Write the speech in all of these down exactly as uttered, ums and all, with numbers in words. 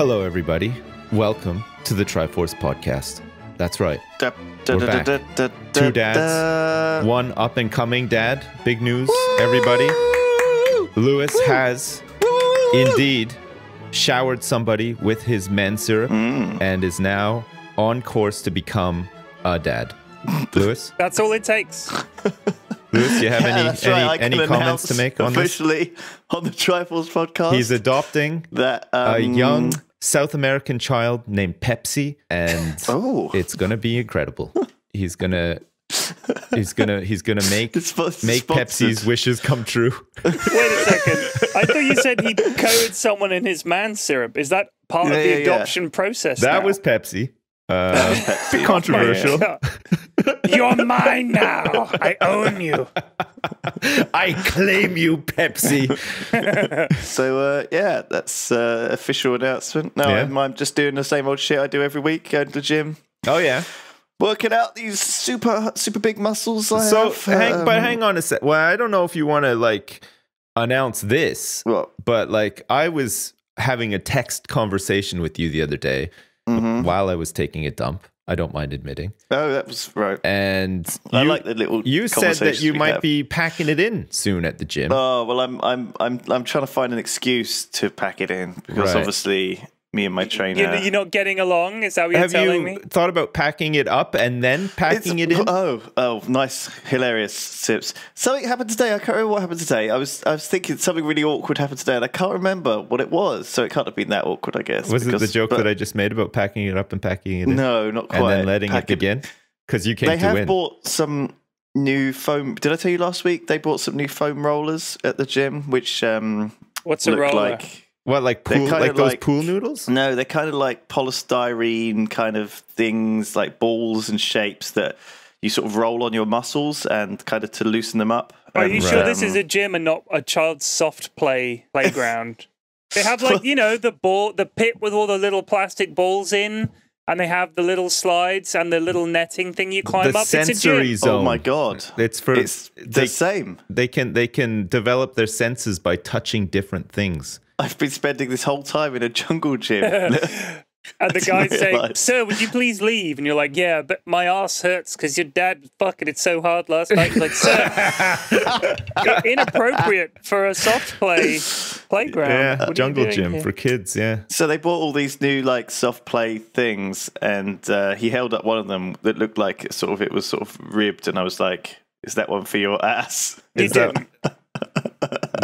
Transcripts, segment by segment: Hello, everybody. Welcome to the Triforce podcast. That's right. Da, da, We're da, back. Da, da, da, Two dads. Da. One up-and-coming dad. Big news, Woo! everybody. Lewis Woo! has Woo! indeed showered somebody with his man syrup mm. and is now on course to become a dad. Lewis? That's all it takes. Lewis, do you have yeah, any any, right. any comments to make on officially this? On the Triforce podcast, he's adopting that, um, a young South American child named Pepsi, and oh. it's gonna be incredible. He's gonna he's gonna he's gonna make it's make Pepsi's wishes come true. Wait a second, I thought you said he coated someone in his man syrup. Is that part yeah, of the yeah, adoption yeah. process? That now? was Pepsi. Uh, Pepsi. Controversial. You're mine now. I own you. I claim you, Pepsi. So, uh, yeah, that's uh, official announcement. No, yeah. I'm, I'm just doing the same old shit I do every week. Going to the gym. Oh, yeah. Working out these super, super big muscles I so, have. Hang, um, but hang on a sec. Well, I don't know if you want to, like, announce this. What? But, like, I was having a text conversation with you the other day mm-hmm. while I was taking a dump. I don't mind admitting. Oh, that was right. And I you, like the little. You said that you might have. be packing it in soon at the gym. Oh well, I'm I'm I'm I'm trying to find an excuse to pack it in because right. obviously me and my trainer. You're, you're not getting along. Is that what you're have telling you me? Have you thought about packing it up and then packing it's, it in? Oh, oh, nice, hilarious tips. Something happened today. I can't remember what happened today. I was I was thinking something really awkward happened today, and I can't remember what it was. So it can't have been that awkward, I guess. Was because, it the joke but, that I just made about packing it up and packing it in? No, not quite. And then letting Pack it begin because you came they to win. They have bought some new foam. Did I tell you last week they bought some new foam rollers at the gym? Which um, what's a roller? Like, What, like pool, like those like, pool noodles? No, they're kind of like polystyrene kind of things, like balls and shapes that you sort of roll on your muscles and kind of to loosen them up. Are and, you sure um, this is a gym and not a child's soft play playground? They have like, you know, the ball, the pit with all the little plastic balls in, and they have the little slides and the little netting thing you climb the up. Sensory it's a gym. Zone. Oh my god! It's for it's they, the same. They can they can develop their senses by touching different things. I've been spending this whole time in a jungle gym. And the guy's saying, sir, would you please leave? And you're like, yeah, but my ass hurts because your dad fucking it so hard last night. Like, sir, inappropriate for a soft play playground. Yeah, what jungle gym here? For kids, yeah. So they bought all these new, like, soft play things, and uh, he held up one of them that looked like sort of it was sort of ribbed, and I was like, is that one for your ass? You is didn't. That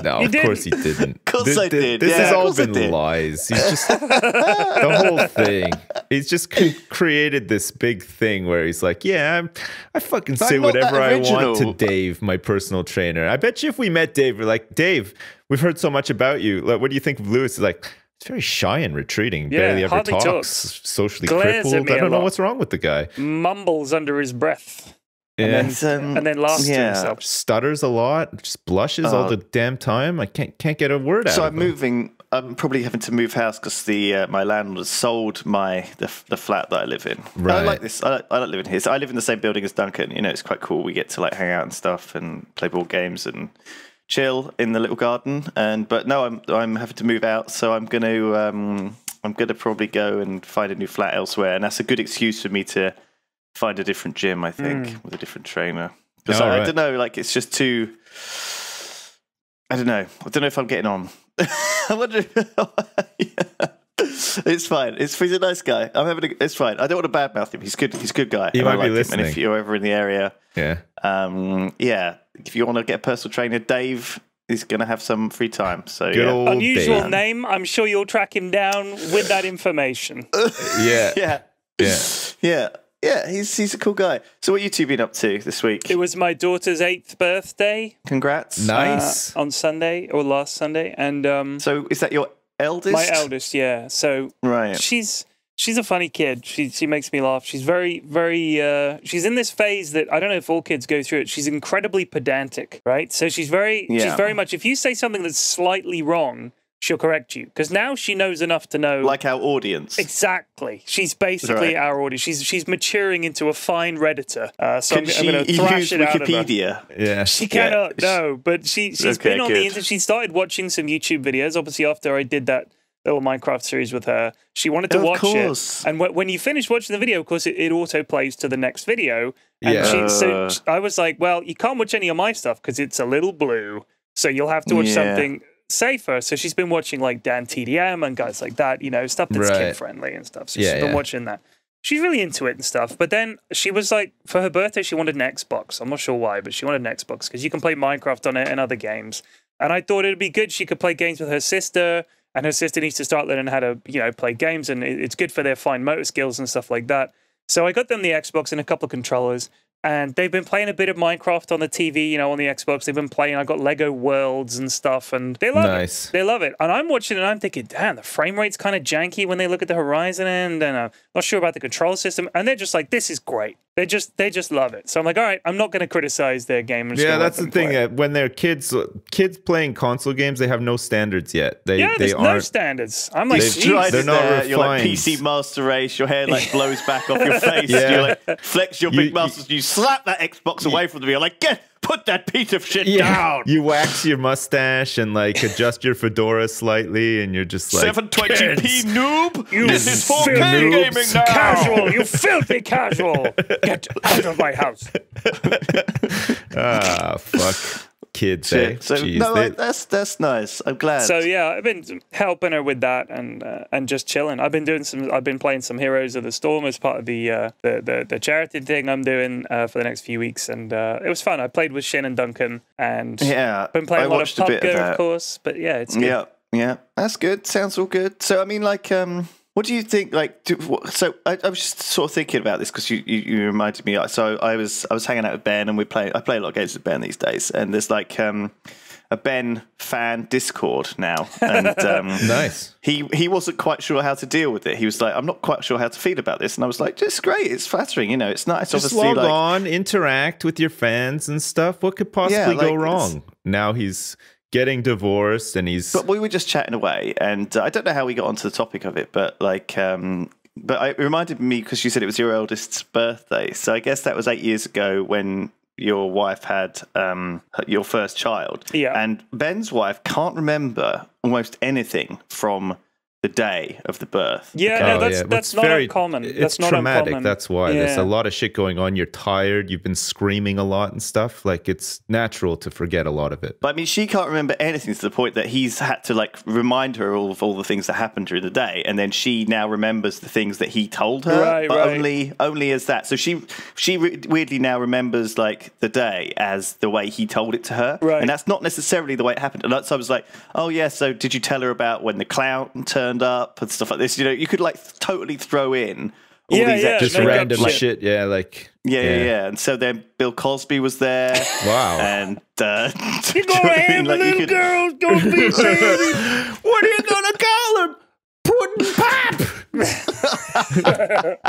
No, you of didn't. course he didn't. Of course this, I did. This yeah, has all been lies. He's just the whole thing. He's just created this big thing where he's like, "Yeah, I'm, I fucking say whatever I want to Dave, my personal trainer." I bet you, if we met Dave, we're like, "Dave, we've heard so much about you. Like, what do you think of Lewis?" He's like, "It's very shy and retreating. Yeah, barely ever talks. talks. Socially Glares crippled. I don't know lot. what's wrong with the guy. Mumbles under his breath." Yeah. And then, um, and then laughs yeah. to himself. Stutters a lot, just blushes uh, all the damn time. I can't can't get a word out. So of I'm them. moving. I'm probably having to move house because the uh, my landlord sold my the, the flat that I live in. Right. I like this. I like, I like living here. So I live in the same building as Duncan. You know, it's quite cool. We get to like hang out and stuff and play board games and chill in the little garden. And but no, I'm I'm having to move out. So I'm gonna um I'm gonna probably go and find a new flat elsewhere. And that's a good excuse for me to find a different gym, I think, mm. with a different trainer. Because oh, I, right. I don't know, like it's just too. I don't know. I don't know if I'm getting on. I wonder. yeah. It's fine. It's he's a nice guy. I'm having. A, it's fine. I don't want to badmouth him. He's good. He's a good guy. You might I like be listening. Him. And if you're ever in the area, yeah, um, yeah. If you want to get a personal trainer, Dave is going to have some free time. So good yeah. old unusual Dan. name. I'm sure you'll track him down with that information. yeah. Yeah. Yeah. Yeah. Yeah, he's he's a cool guy. So what have you two been up to this week? It was my daughter's eighth birthday. Congrats. Nice. Uh, on Sunday, or last Sunday. And um, so is that your eldest? My eldest, yeah. So right. she's she's a funny kid. She she makes me laugh. She's very, very uh, she's in this phase that I don't know if all kids go through it. She's incredibly pedantic, right? So she's very yeah. she's very much if you say something that's slightly wrong, she'll correct you because now she knows enough to know, like our audience. Exactly, she's basically right. our audience. She's she's maturing into a fine redditor. Uh, so Can I'm, she I'm going to thrash it Wikipedia? out of her. Yeah, she cannot. Yeah. No, but she she's okay, been on good. the internet. She started watching some YouTube videos. Obviously, after I did that little Minecraft series with her. She wanted to of watch course. it. And w when you finish watching the video, of course, it, it auto plays to the next video. And yeah. she, so I was like, well, you can't watch any of my stuff because it's a little blue. So you'll have to watch yeah. something safer. So she's been watching like Dan T D M and guys like that, you know, stuff that's right. kid friendly and stuff. So yeah, she's been yeah. watching that. She's really into it and stuff. But then she was like, for her birthday, she wanted an Xbox. I'm not sure why, but she wanted an Xbox because you can play Minecraft on it and other games. And I thought it'd be good. She could play games with her sister, and her sister needs to start learning how to, you know, play games, and it's good for their fine motor skills and stuff like that. So I got them the Xbox and a couple of controllers, and they've been playing a bit of Minecraft on the T V, you know, on the Xbox. They've been playing. I got Lego Worlds and stuff, and they love nice. it. They love it. And I'm watching, and I'm thinking, damn, the frame rate's kind of janky when they look at the horizon end, and I'm not sure about the control system. And they're just like, this is great. They just they just love it. So I'm like, all right, I'm not going to criticize their game. Yeah, that's the thing. Uh, when they're kids, kids playing console games, they have no standards yet. They, yeah, they there's no standards. I'm like, they're, they're not refined. You're like P C master race. Your hair like blows back off your face. Yeah. You like flex your big you, muscles. You, you slap that Xbox you, away from them. You're like, get. Put that piece of shit yeah. down. You wax your mustache and like adjust your fedora slightly, and you're just like seven twenty p noob. You this is four K gaming now. Casual, you filthy casual. Get out of my house. Ah, fuck. Kids, eh? So, Jeez, no, they... that's that's nice. I'm glad. So yeah, I've been helping her with that and uh, and just chilling. I've been doing some. I've been playing some Heroes of the Storm as part of the uh, the, the the charity thing I'm doing uh, for the next few weeks, and uh, it was fun. I played with Shin and Duncan, and yeah, been playing I a lot of P U B G, of, of course. But yeah, it's good. yeah, yeah. That's good. Sounds all good. So I mean, like, um, what do you think? Like, do, what, so I, I was just sort of thinking about this because you, you you reminded me. So I was I was hanging out with Ben, and we play. I play a lot of games with Ben these days, and there's like um, a Ben fan Discord now, and um, nice. He he wasn't quite sure how to deal with it. He was like, I'm not quite sure how to feel about this, and I was like, it's great, it's flattering, you know, it's nice. Just Obviously, log like, on, interact with your fans and stuff. What could possibly yeah, like, go wrong? Now he's getting divorced, and he's. But we were just chatting away, and uh, I don't know how we got onto the topic of it, but like, um, but I, it reminded me because you said it was your eldest's birthday, so I guess that was eight years ago when your wife had um your first child. Yeah. And Ben's wife can't remember almost anything from the day of the birth. Yeah, no, that's, oh, yeah. that's not very, uncommon. It's that's not traumatic. Uncommon. That's why yeah. there's a lot of shit going on. You're tired. You've been screaming a lot and stuff. Like, it's natural to forget a lot of it. But I mean, she can't remember anything to the point that he's had to like remind her all of all the things that happened during the day, and then she now remembers the things that he told her, right, but right. only only as that. So she she re weirdly now remembers like the day as the way he told it to her, right. and that's not necessarily the way it happened. And so I was like, oh yeah, so did you tell her about when the clown turned up and stuff like this? You know, you could like th totally throw in all yeah, these yeah, extra just random shit. shit. Yeah, like yeah, yeah, yeah, yeah. And so then Bill Cosby was there. Wow. And uh, you're gonna have like little could... girls gonna be baby. What are you gonna call him? Puddin' Pop.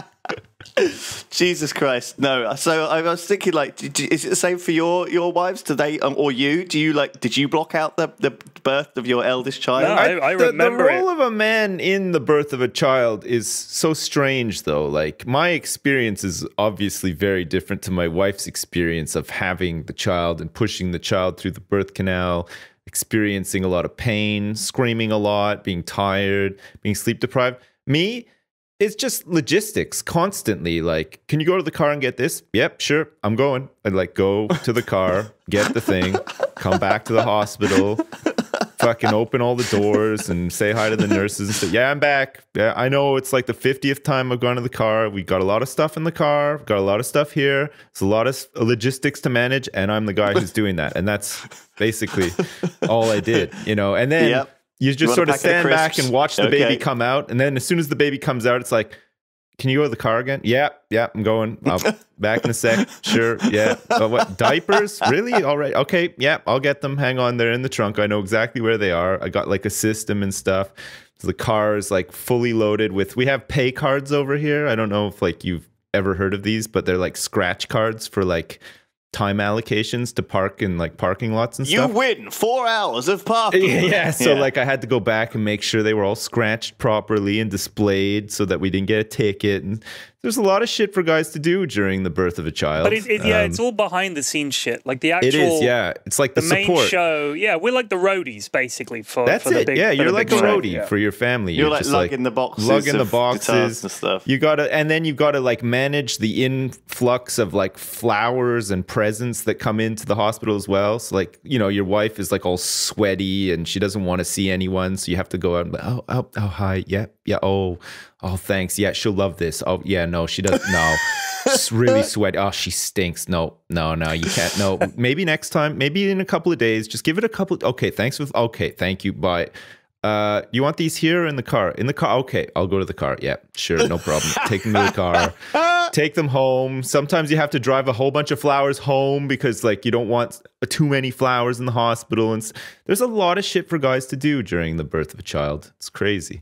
Jesus Christ, no. So I was thinking, like, is it the same for your your wives today, um, or you? Do you like? Did you block out the the birth of your eldest child? No, I, I remember the, the role it. of a man in the birth of a child is so strange, though. Like, my experience is obviously very different to my wife's experience of having the child and pushing the child through the birth canal, experiencing a lot of pain, screaming a lot, being tired, being sleep deprived. Me. It's just logistics constantly. Like, can you go to the car and get this? Yep, sure, I'm going. I'd like go to the car, get the thing, come back to the hospital, fucking open all the doors and say hi to the nurses and say, yeah, I'm back. Yeah, I know it's like the fiftieth time I've gone to the car. We got a lot of stuff in the car. Got a lot of stuff here. It's a lot of logistics to manage, and I'm the guy who's doing that. And that's basically all I did, you know. And then. Yep. You just you sort of stand back and watch the okay. baby come out. And then as soon as the baby comes out, it's like, can you go to the car again? Yeah, yeah, I'm going. I'll back in a sec. Sure, yeah. But what, diapers? Really? All right. Okay, yeah, I'll get them. Hang on, they're in the trunk. I know exactly where they are. I got like a system and stuff. So the car is like fully loaded with, we have pay cards over here. I don't know if like you've ever heard of these, but they're like scratch cards for like time allocations to park in like parking lots and stuff. You win four hours of parking. Yeah, so yeah. like I had to go back and make sure they were all scratched properly and displayed so that we didn't get a ticket. And there's a lot of shit for guys to do during the birth of a child. But it, it, yeah, um, it's all behind the scenes shit. Like the actual, it is. Yeah, it's like the, the support. main show. Yeah, we're like the roadies basically. For that's for it. The big, yeah, you're like a roadie yeah. for your family. You're, you're like lugging like, the boxes, lugging the boxes and stuff. You gotta, and then you've got to like manage the influx of like flowers and presents that come into the hospital as well. So like, you know, your wife is like all sweaty and she doesn't want to see anyone, so you have to go out and like, oh, oh, oh, hi, yeah, yeah, oh. Oh, thanks. Yeah, she'll love this. Oh, yeah, no, she doesn't. No, it's really sweaty. Oh, she stinks. No, no, no, you can't. No, maybe next time. Maybe in a couple of days. Just give it a couple. Of, okay, thanks. With okay, thank you. Bye. Uh, you want these here or in the car? In the car. Okay, I'll go to the car. Yeah, sure, no problem. Take them to the car. Take them home. Sometimes you have to drive a whole bunch of flowers home because, like, you don't want too many flowers in the hospital. And there's a lot of shit for guys to do during the birth of a child. It's crazy.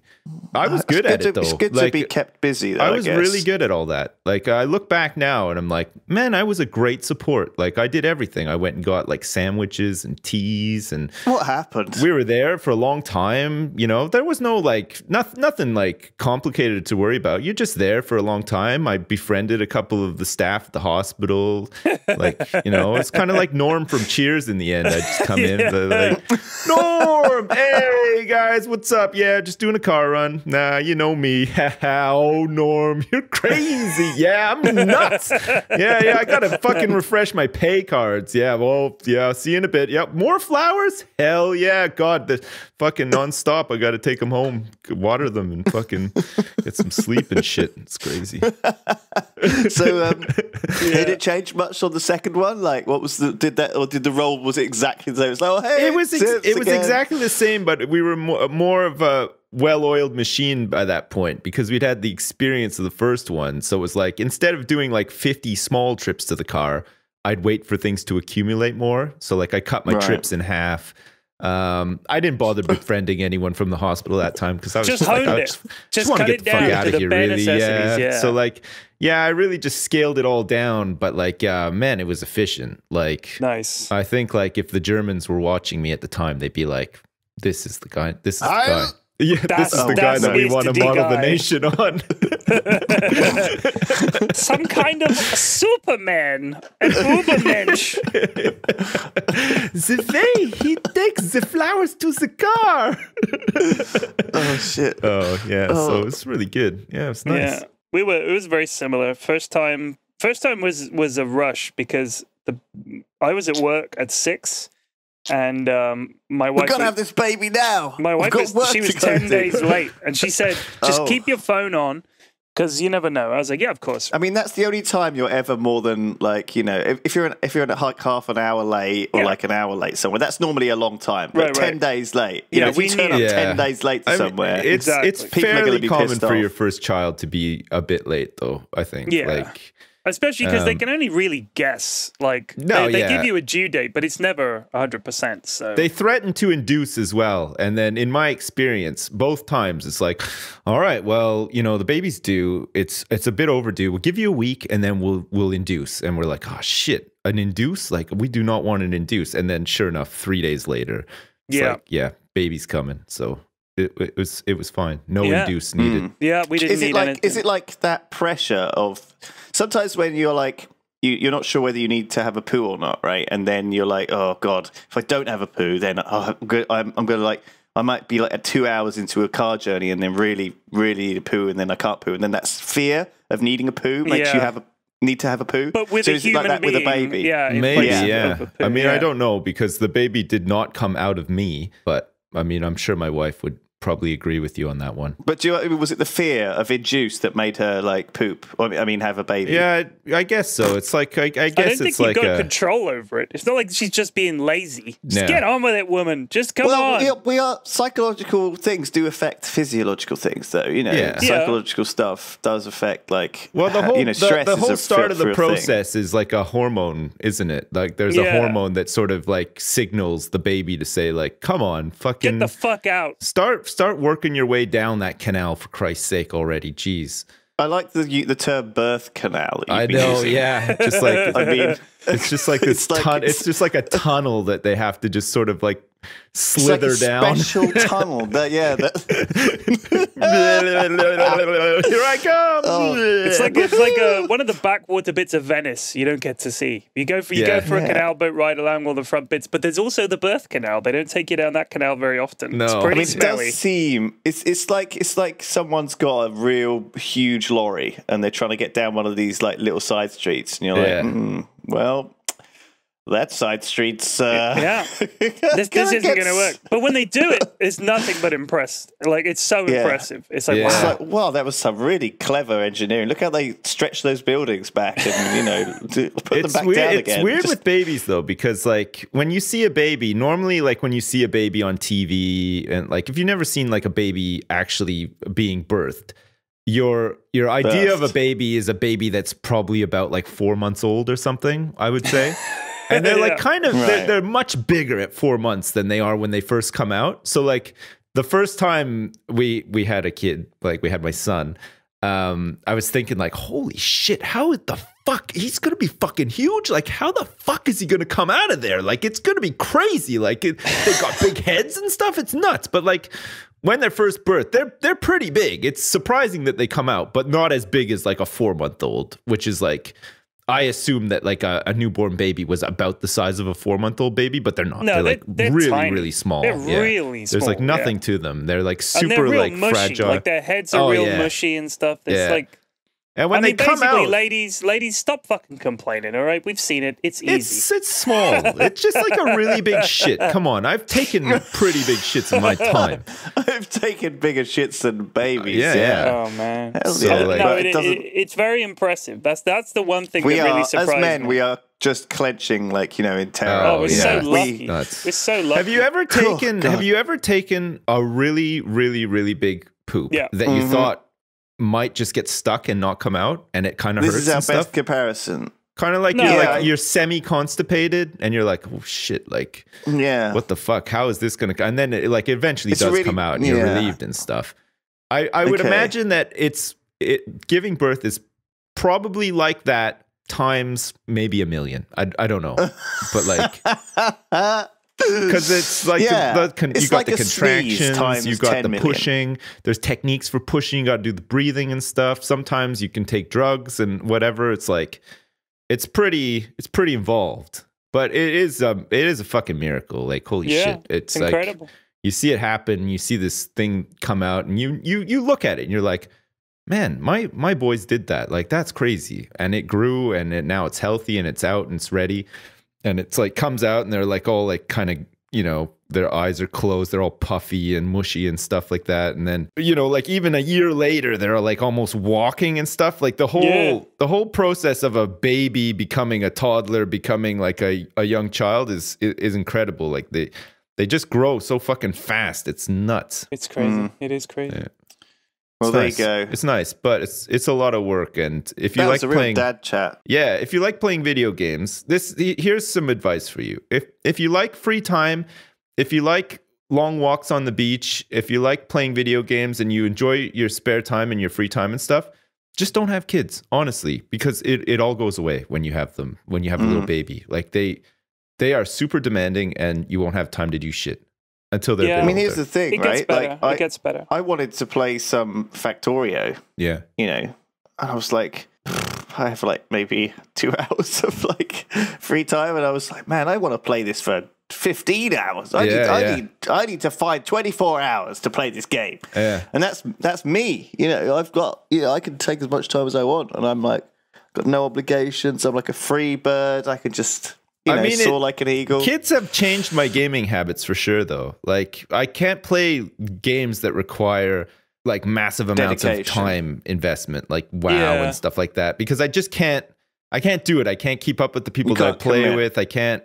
I was good, good at to, it though. It's good like, to be kept busy. Though, I was I really good at all that. Like I look back now and I'm like, man, I was a great support. Like I did everything. I went and got like sandwiches and teas and. What happened? We were there for a long time. You know, there was no like nothing, nothing like complicated to worry about. You're just there for a long time. I befriended a couple of the staff at the hospital. Like you know, it's kind of like Norm from Cheers in the end. I just come yeah. in like, Norm, hey guys, what's up? Yeah, just doing a car run. Nah, you know me. Oh, Norm, you're crazy. Yeah, I'm nuts. Yeah, yeah, I gotta fucking refresh my pay cards. Yeah, well, yeah, see you in a bit. Yep, more flowers? Hell yeah, God, the fucking nonstop. I gotta take them home, water them, and fucking get some sleep and shit. It's crazy. So, um, yeah. did it change much on the second one? Like, what was the, did that, or did the role, was it exactly the same? It was, like, oh, hey, it was, ex it was exactly the same, but we were more, more of a well-oiled machine by that point because we'd had the experience of the first one. So it was like, instead of doing like fifty small trips to the car, I'd wait for things to accumulate more. So like I cut my right. trips in half. Um, I didn't bother befriending anyone from the hospital that time because I was just, just like, I just, just, just want to get the fuck out of here, really. Yeah. yeah. So like, yeah, I really just scaled it all down. But like, uh, man, it was efficient. Like, nice. I think like if the Germans were watching me at the time, they'd be like, "This is the guy. This is the I guy." Yeah, that's, this is the guy that we want to model guy. the nation on. Some kind of Superman, an Ubermensch. The way he takes the flowers to the car. Oh shit! Oh yeah, oh. so it's really good. Yeah, it's nice. Yeah, we were. It was very similar. First time, first time was was a rush because the I was at work at six. And um, my wife... We've got to have this baby now. My wife, was, she was ten days late. And she said, just oh. keep your phone on because you never know. I was like, yeah, of course. I mean, that's the only time you're ever more than like, you know, if, if you're in, if you're in like half an hour late or yeah. like an hour late somewhere, that's normally a long time. But right, right. ten days late. You yeah, know, if we you turn need, up yeah. ten days late to I mean, somewhere, it's, exactly. it's fairly common for off. your first child to be a bit late though, I think. Yeah. Like, especially because um, they can only really guess. Like, no, they, they yeah. give you a due date, but it's never one hundred percent. So. They threaten to induce as well. And then in my experience, both times, it's like, all right, well, you know, the baby's due. It's it's a bit overdue. We'll give you a week, and then we'll, we'll induce. And we're like, oh, shit, an induce? Like, we do not want an induce. And then sure enough, three days later, it's yeah. like, yeah, baby's coming. So... It, it was it was fine. No yeah. induce needed. Mm. Yeah, we didn't is it need like, anything. Is it like that pressure of sometimes when you're like you, you're not sure whether you need to have a poo or not, right? And then you're like, oh god, if I don't have a poo, then oh, I'm good. I'm, I'm gonna like I might be like a two hours into a car journey and then really really need a poo and then I can't poo and then that fear of needing a poo makes yeah. you have a need to have a poo. But with so a human like that being, with a baby, yeah, maybe yeah. yeah. I mean, yeah. I don't know because the baby did not come out of me, but I mean, I'm sure my wife would. Probably agree with you on that one. But do you, was it the fear of induce that made her like poop? I mean, have a baby? Yeah, I guess so. It's like I, I guess I don't think it's you've like got a... control over it. It's not like she's just being lazy. Just no. get on with it, woman. Just come well, on. We are, we are psychological things do affect physiological things, though. You know, yeah. psychological yeah. stuff does affect like well, the whole you know, stress the, the whole is start of the process thing. Is like a hormone, isn't it? Like there's yeah. a hormone that sort of like signals the baby to say like, come on, fucking get the fuck out. Start. Start working your way down that canal for Christ's sake already. Jeez. I like the the term birth canal. I know, using. yeah. Just like I mean, it's just like this. It's, like, it's, it's just like a tunnel that they have to just sort of like slither it's like a down. Special tunnel. That, yeah. That. Here I come. Oh. It's like it's like a, one of the backwater bits of Venice. You don't get to see. You go for you yeah. go for a yeah. canal boat ride along all the front bits, but there's also the birth canal. They don't take you down that canal very often. No, it's pretty I mean, smelly. It does seem it's it's like it's like someone's got a real huge lorry and they're trying to get down one of these like little side streets, and you're yeah. like, mm, well. That side street's uh yeah this, this isn't gonna work, but when they do it, it's nothing but impressed. Like it's so yeah. impressive. It's like, yeah. wow. It's like, wow, that was some really clever engineering. Look how they stretch those buildings back and, you know, put it's them back weird. down it's again. It's weird Just... with babies though, because like when you see a baby, normally like when you see a baby on T V, and like if you've never seen like a baby actually being birthed, your your idea Burst. of a baby is a baby that's probably about like four months old or something, I would say. And they're like yeah. kind of, right. they're, they're much bigger at four months than they are when they first come out. So like the first time we we had a kid, like we had my son, um, I was thinking like, holy shit, how the fuck, he's going to be fucking huge. Like how the fuck is he going to come out of there? Like it's going to be crazy. Like it, they got big heads and stuff. It's nuts. But like when they're first birth, they're, they're pretty big. It's surprising that they come out, but not as big as like a four month old, which is like. I assume that like a, a newborn baby was about the size of a four-month-old baby, but they're not. No, they're like they're, they're really, tiny. really small. They're yeah. really small. There's like nothing yeah. to them. They're like super and they're real like mushy. fragile. Like their heads are oh, real yeah. mushy and stuff. It's yeah. like, and when I they mean, come out, ladies, ladies, stop fucking complaining. All right, we've seen it. It's easy. It's, it's small. It's just like a really big shit. Come on, I've taken pretty big shits in my time. I've taken bigger shits than babies. Uh, yeah, yeah, yeah. Oh man. So, yeah. Like, no, it, it it, it's very impressive. That's that's the one thing we that are, really surprised me. As men, me. we are just clenching, like, you know, in terror. Oh, we're yeah. so lucky. We, we're so lucky. Have you ever taken? Oh, have you ever taken a really, really, really big poop yeah. that you mm-hmm. thought might just get stuck and not come out, and it kind of hurts. This is our best comparison. Kind of like, no, you're yeah. like you're semi-constipated, and you're like, oh shit, like, yeah, what the fuck? How is this gonna? And then it, like eventually it's does really, come out, and yeah. you're relieved and stuff. I I okay. would imagine that it's it giving birth is probably like that times maybe a million. I I don't know, but like. Because it's like yeah. the, the con it's you got like the contractions, you got the pushing. Million. There's techniques for pushing. You got to do the breathing and stuff. Sometimes you can take drugs and whatever. It's like it's pretty, it's pretty involved. But it is, um, it is a fucking miracle. Like holy yeah, shit, it's incredible. Like you see it happen. You see this thing come out, and you you you look at it, and you're like, man, my my boys did that. Like that's crazy. And it grew, and it now it's healthy, and it's out, and it's ready. And it's like comes out and they're like all like kind of, you know, their eyes are closed. They're all puffy and mushy and stuff like that. And then, you know, like even a year later, they're like almost walking and stuff. Like the whole yeah. the whole process of a baby becoming a toddler, becoming like a, a young child is, is is incredible. Like they they just grow so fucking fast. It's nuts. It's crazy. Mm. It is crazy. Yeah. Well, there you go. It's nice, but it's it's a lot of work. And if you like playing dad chat, yeah, if you like playing video games, this here's some advice for you. If if you like free time, if you like long walks on the beach, if you like playing video games and you enjoy your spare time and your free time and stuff, just don't have kids, honestly, because it it all goes away when you have them. When you have mm. a little baby, like they they are super demanding, and you won't have time to do shit. Until they're yeah. I mean, here's the thing, it right? Gets like, it I, gets better. I wanted to play some Factorio. Yeah. You know, and I was like, I have like maybe two hours of like free time. And I was like, man, I want to play this for fifteen hours. I, yeah, need, I, yeah. need, I need to find twenty-four hours to play this game. Yeah. And that's, that's me. You know, I've got, you know, I can take as much time as I want. And I'm like, got no obligations. I'm like a free bird. I can just... You know, I mean, soar like an eagle. Kids have changed my gaming habits for sure, though. Like, I can't play games that require like massive amounts Dedication. of time investment, like WoW yeah. and stuff like that, because I just can't. I can't do it. I can't keep up with the people that I play with. I can't.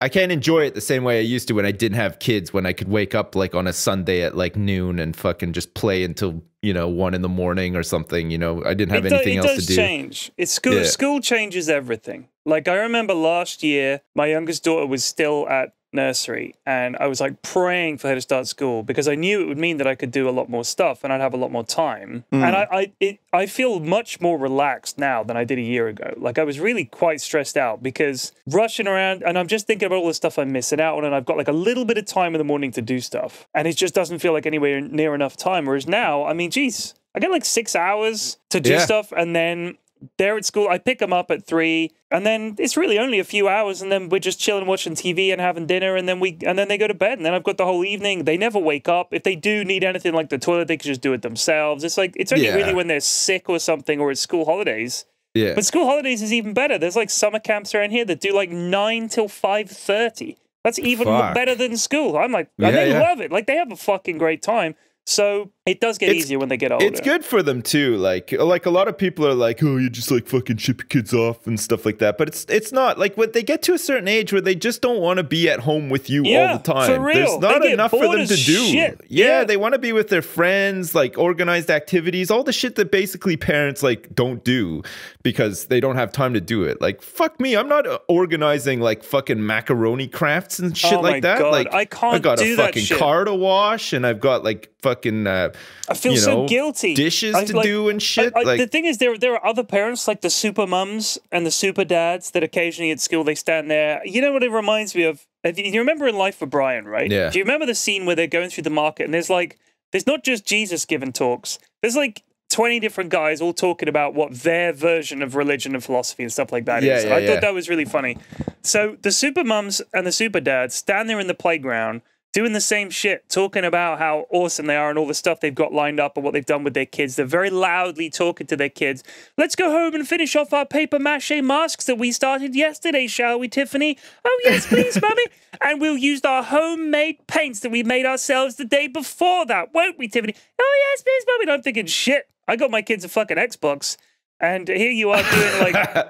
I can't enjoy it the same way I used to when I didn't have kids. When I could wake up like on a Sunday at like noon and fucking just play until, you know, one in the morning or something. You know, I didn't have it anything do, else to do. It does change. It's school. Yeah. School changes everything. Like I remember last year, my youngest daughter was still at nursery, and I was like praying for her to start school because I knew it would mean that I could do a lot more stuff and I'd have a lot more time. Mm. And I I, it, I feel much more relaxed now than I did a year ago. Like I was really quite stressed out because rushing around, and I'm just thinking about all the stuff I'm missing out on, and I've got like a little bit of time in the morning to do stuff, and it just doesn't feel like anywhere near enough time. Whereas now, I mean, geez, I get like six hours to do yeah. stuff, and then they're at school. I pick them up at three, and then it's really only a few hours, and then we're just chilling, watching T V and having dinner, and then we and then they go to bed, and then I've got the whole evening. They never wake up. If they do need anything like the toilet, they can just do it themselves. It's like it's only yeah. really when they're sick or something, or it's school holidays. Yeah. But school holidays is even better. There's like summer camps around here that do like nine till five thirty. That's even Fuck. better than school. I'm like, yeah, they yeah. love it. Like they have a fucking great time. So it does get it's, easier when they get older. It's good for them too. Like, like a lot of people are like, oh, you just like fucking ship your kids off and stuff like that. But it's it's not like when they get to a certain age where they just don't want to be at home with you yeah, all the time. For real. There's not enough for them to do. Yeah, yeah, they want to be with their friends, like organized activities, all the shit that basically parents like don't do because they don't have time to do it. Like, fuck me, I'm not organizing like fucking macaroni crafts and shit oh like that. God. Like, I can't. I got do a fucking that car to wash, and I've got like fucking uh I feel you know, so guilty dishes I, to like, do and shit I, I, like, the thing is there there are other parents like the super mums and the super dads that occasionally at school they stand there. You know what it reminds me of? You remember in Life of Brian, right? Yeah. Do you remember the scene where they're going through the market and there's like there's not just Jesus giving talks, there's like twenty different guys all talking about what their version of religion and philosophy and stuff like that yeah, is yeah, I yeah. thought that was really funny. So the super mums and the super dads stand there in the playground doing the same shit, talking about how awesome they are and all the stuff they've got lined up and what they've done with their kids. They're very loudly talking to their kids. Let's go home and finish off our paper mache masks that we started yesterday, shall we, Tiffany? Oh, yes, please, Mummy. And we'll use our homemade paints that we made ourselves the day before that, won't we, Tiffany? Oh, yes, please, Mummy. And I'm thinking, shit, I got my kids a fucking Xbox. And here you are doing, like,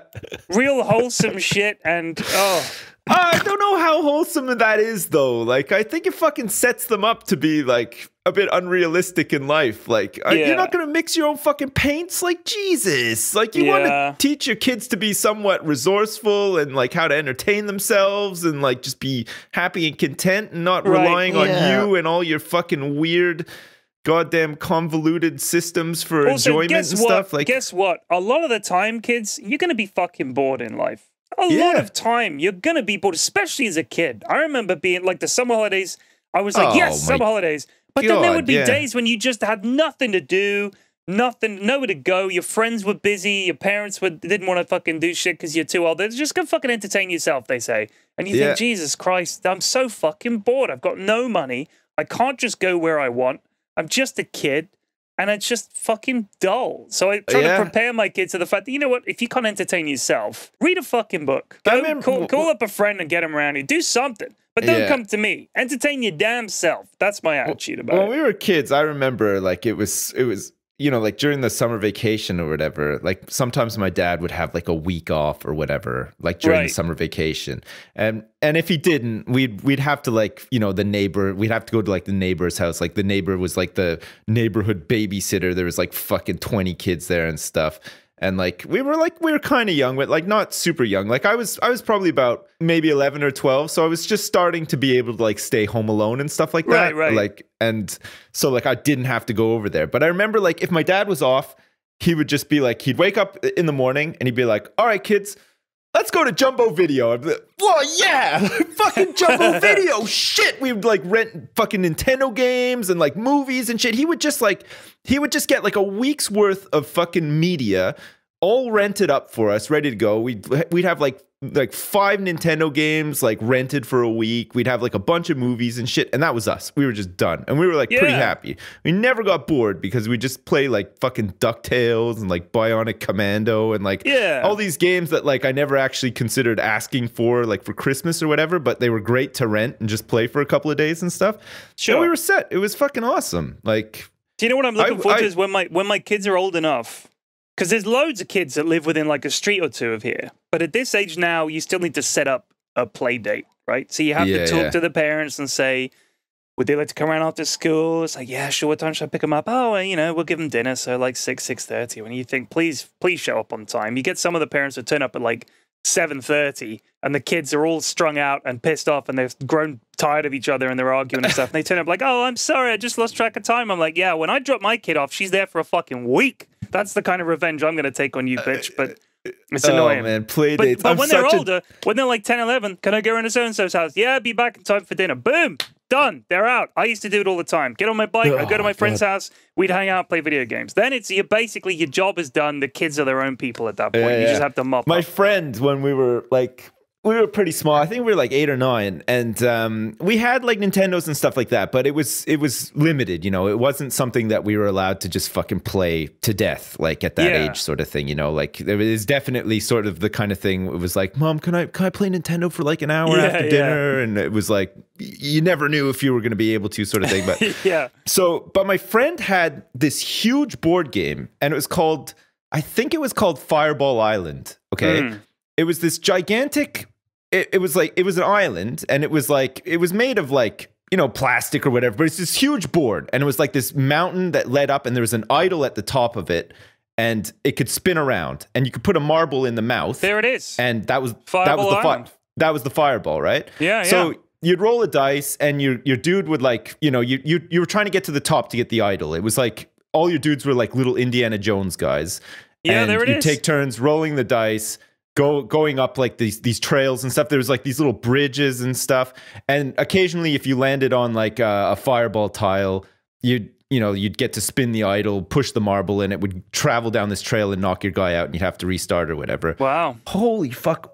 real wholesome shit and, oh... I don't know how wholesome that is, though. Like, I think it fucking sets them up to be, like, a bit unrealistic in life. Like, yeah. you're not going to mix your own fucking paints? Like, Jesus. Like, you yeah. want to teach your kids to be somewhat resourceful and, like, how to entertain themselves and, like, just be happy and content and not right. relying yeah. on you and all your fucking weird... goddamn convoluted systems for also, enjoyment and what? stuff. Like, guess what? A lot of the time, kids, you're going to be fucking bored in life. A yeah. lot of time, you're going to be bored, especially as a kid. I remember being like the summer holidays. I was like, oh, yes, summer holidays. But God, then there would be yeah. days when you just had nothing to do, nothing, nowhere to go. Your friends were busy. Your parents were, didn't want to fucking do shit because you're too old. They're just going to fucking entertain yourself, they say. And you yeah. think, Jesus Christ, I'm so fucking bored. I've got no money. I can't just go where I want. I'm just a kid, and it's just fucking dull. So I try yeah. to prepare my kids to the fact that, you know what, if you can't entertain yourself, read a fucking book. Go, I mean, call, call up a friend and get them around you. Do something. But don't yeah. come to me. Entertain your damn self. That's my attitude about well, it. When we were kids, I remember, like, it was... it was you know, like during the summer vacation or whatever, like sometimes my dad would have like a week off or whatever, like during right. the summer vacation. And and if he didn't, we'd we'd have to like, you know, the neighbor, we'd have to go to like the neighbor's house. Like the neighbor was like the neighborhood babysitter. There was like fucking twenty kids there and stuff. And like, we were like, we were kind of young, but like not super young. Like I was, I was probably about maybe eleven or twelve. So I was just starting to be able to like stay home alone and stuff like that. Right, right. Like, and so like, I didn't have to go over there. But I remember like, if my dad was off, he would just be like, he'd wake up in the morning and he'd be like, all right, kids, let's go to Jumbo Video. I'd be like, well, yeah, fucking Jumbo Video, shit. We would like rent fucking Nintendo games and like movies and shit. He would just like, he would just get like a week's worth of fucking media all rented up for us, ready to go. We'd, we'd have like, like five Nintendo games like rented for a week. We'd have like a bunch of movies and shit. And that was us. We were just done. And we were like yeah. pretty happy. We never got bored because we just play like fucking DuckTales and like Bionic Commando and like yeah. all these games that like I never actually considered asking for like for Christmas or whatever, but they were great to rent and just play for a couple of days and stuff. Sure. And we were set. It was fucking awesome. Like, do you know what I'm looking I, forward I, to is when my, when my kids are old enough, because there's loads of kids that live within like a street or two of here. But at this age now, you still need to set up a play date, right? So you have yeah, to talk yeah. to the parents and say, would they like to come around after school? It's like, yeah, sure. What time should I pick them up? Oh, well, you know, we'll give them dinner. So like six, six thirty. When you think, please, please show up on time. You get some of the parents that turn up at like seven thirty and the kids are all strung out and pissed off and they've grown tired of each other and they're arguing and stuff. And they turn up like, oh, I'm sorry, I just lost track of time. I'm like, yeah, when I drop my kid off, she's there for a fucking week. That's the kind of revenge I'm going to take on you, bitch. But it's annoying. Oh, man, play dates. But, but when they're older, a... when they're like ten, eleven, can I go into so-and-so's house? Yeah, be back in time for dinner. Boom. Done. They're out. I used to do it all the time. Get on my bike. Oh, I go to my friend's God. house. We'd hang out, play video games. Then it's you're basically your job is done. The kids are their own people at that point. Yeah, yeah. You just have to mop my up. friend, when we were like, we were pretty small. I think we were like eight or nine, and um, we had like Nintendos and stuff like that. But it was it was limited. You know, it wasn't something that we were allowed to just fucking play to death, like at that yeah. age, sort of thing. You know, like there is definitely sort of the kind of thing. It was like, Mom, can I can I play Nintendo for like an hour yeah, after dinner? Yeah. And it was like, you never knew if you were going to be able to, sort of thing. But yeah. So, but my friend had this huge board game, and it was called, I think it was called Fireball Island. Okay, mm. It was this gigantic. It, it was like, it was an island, and it was like, it was made of like, you know, plastic or whatever, but it's this huge board, and it was like this mountain that led up, and there was an idol at the top of it, and it could spin around, and you could put a marble in the mouth. There it is. And that was, that was, the fi that was the fireball, right? Yeah, so, yeah. You'd roll a dice, and your, your dude would like, you know, you, you, you were trying to get to the top to get the idol. It was like, all your dudes were like little Indiana Jones guys. Yeah, and there it you'd is. You'd take turns rolling the dice, Go going up like these these trails and stuff. There was like these little bridges and stuff. And occasionally, if you landed on like a, a fireball tile, you'd you know you'd get to spin the idol, push the marble, and it would travel down this trail and knock your guy out, and you'd have to restart or whatever. Wow! Holy fuck!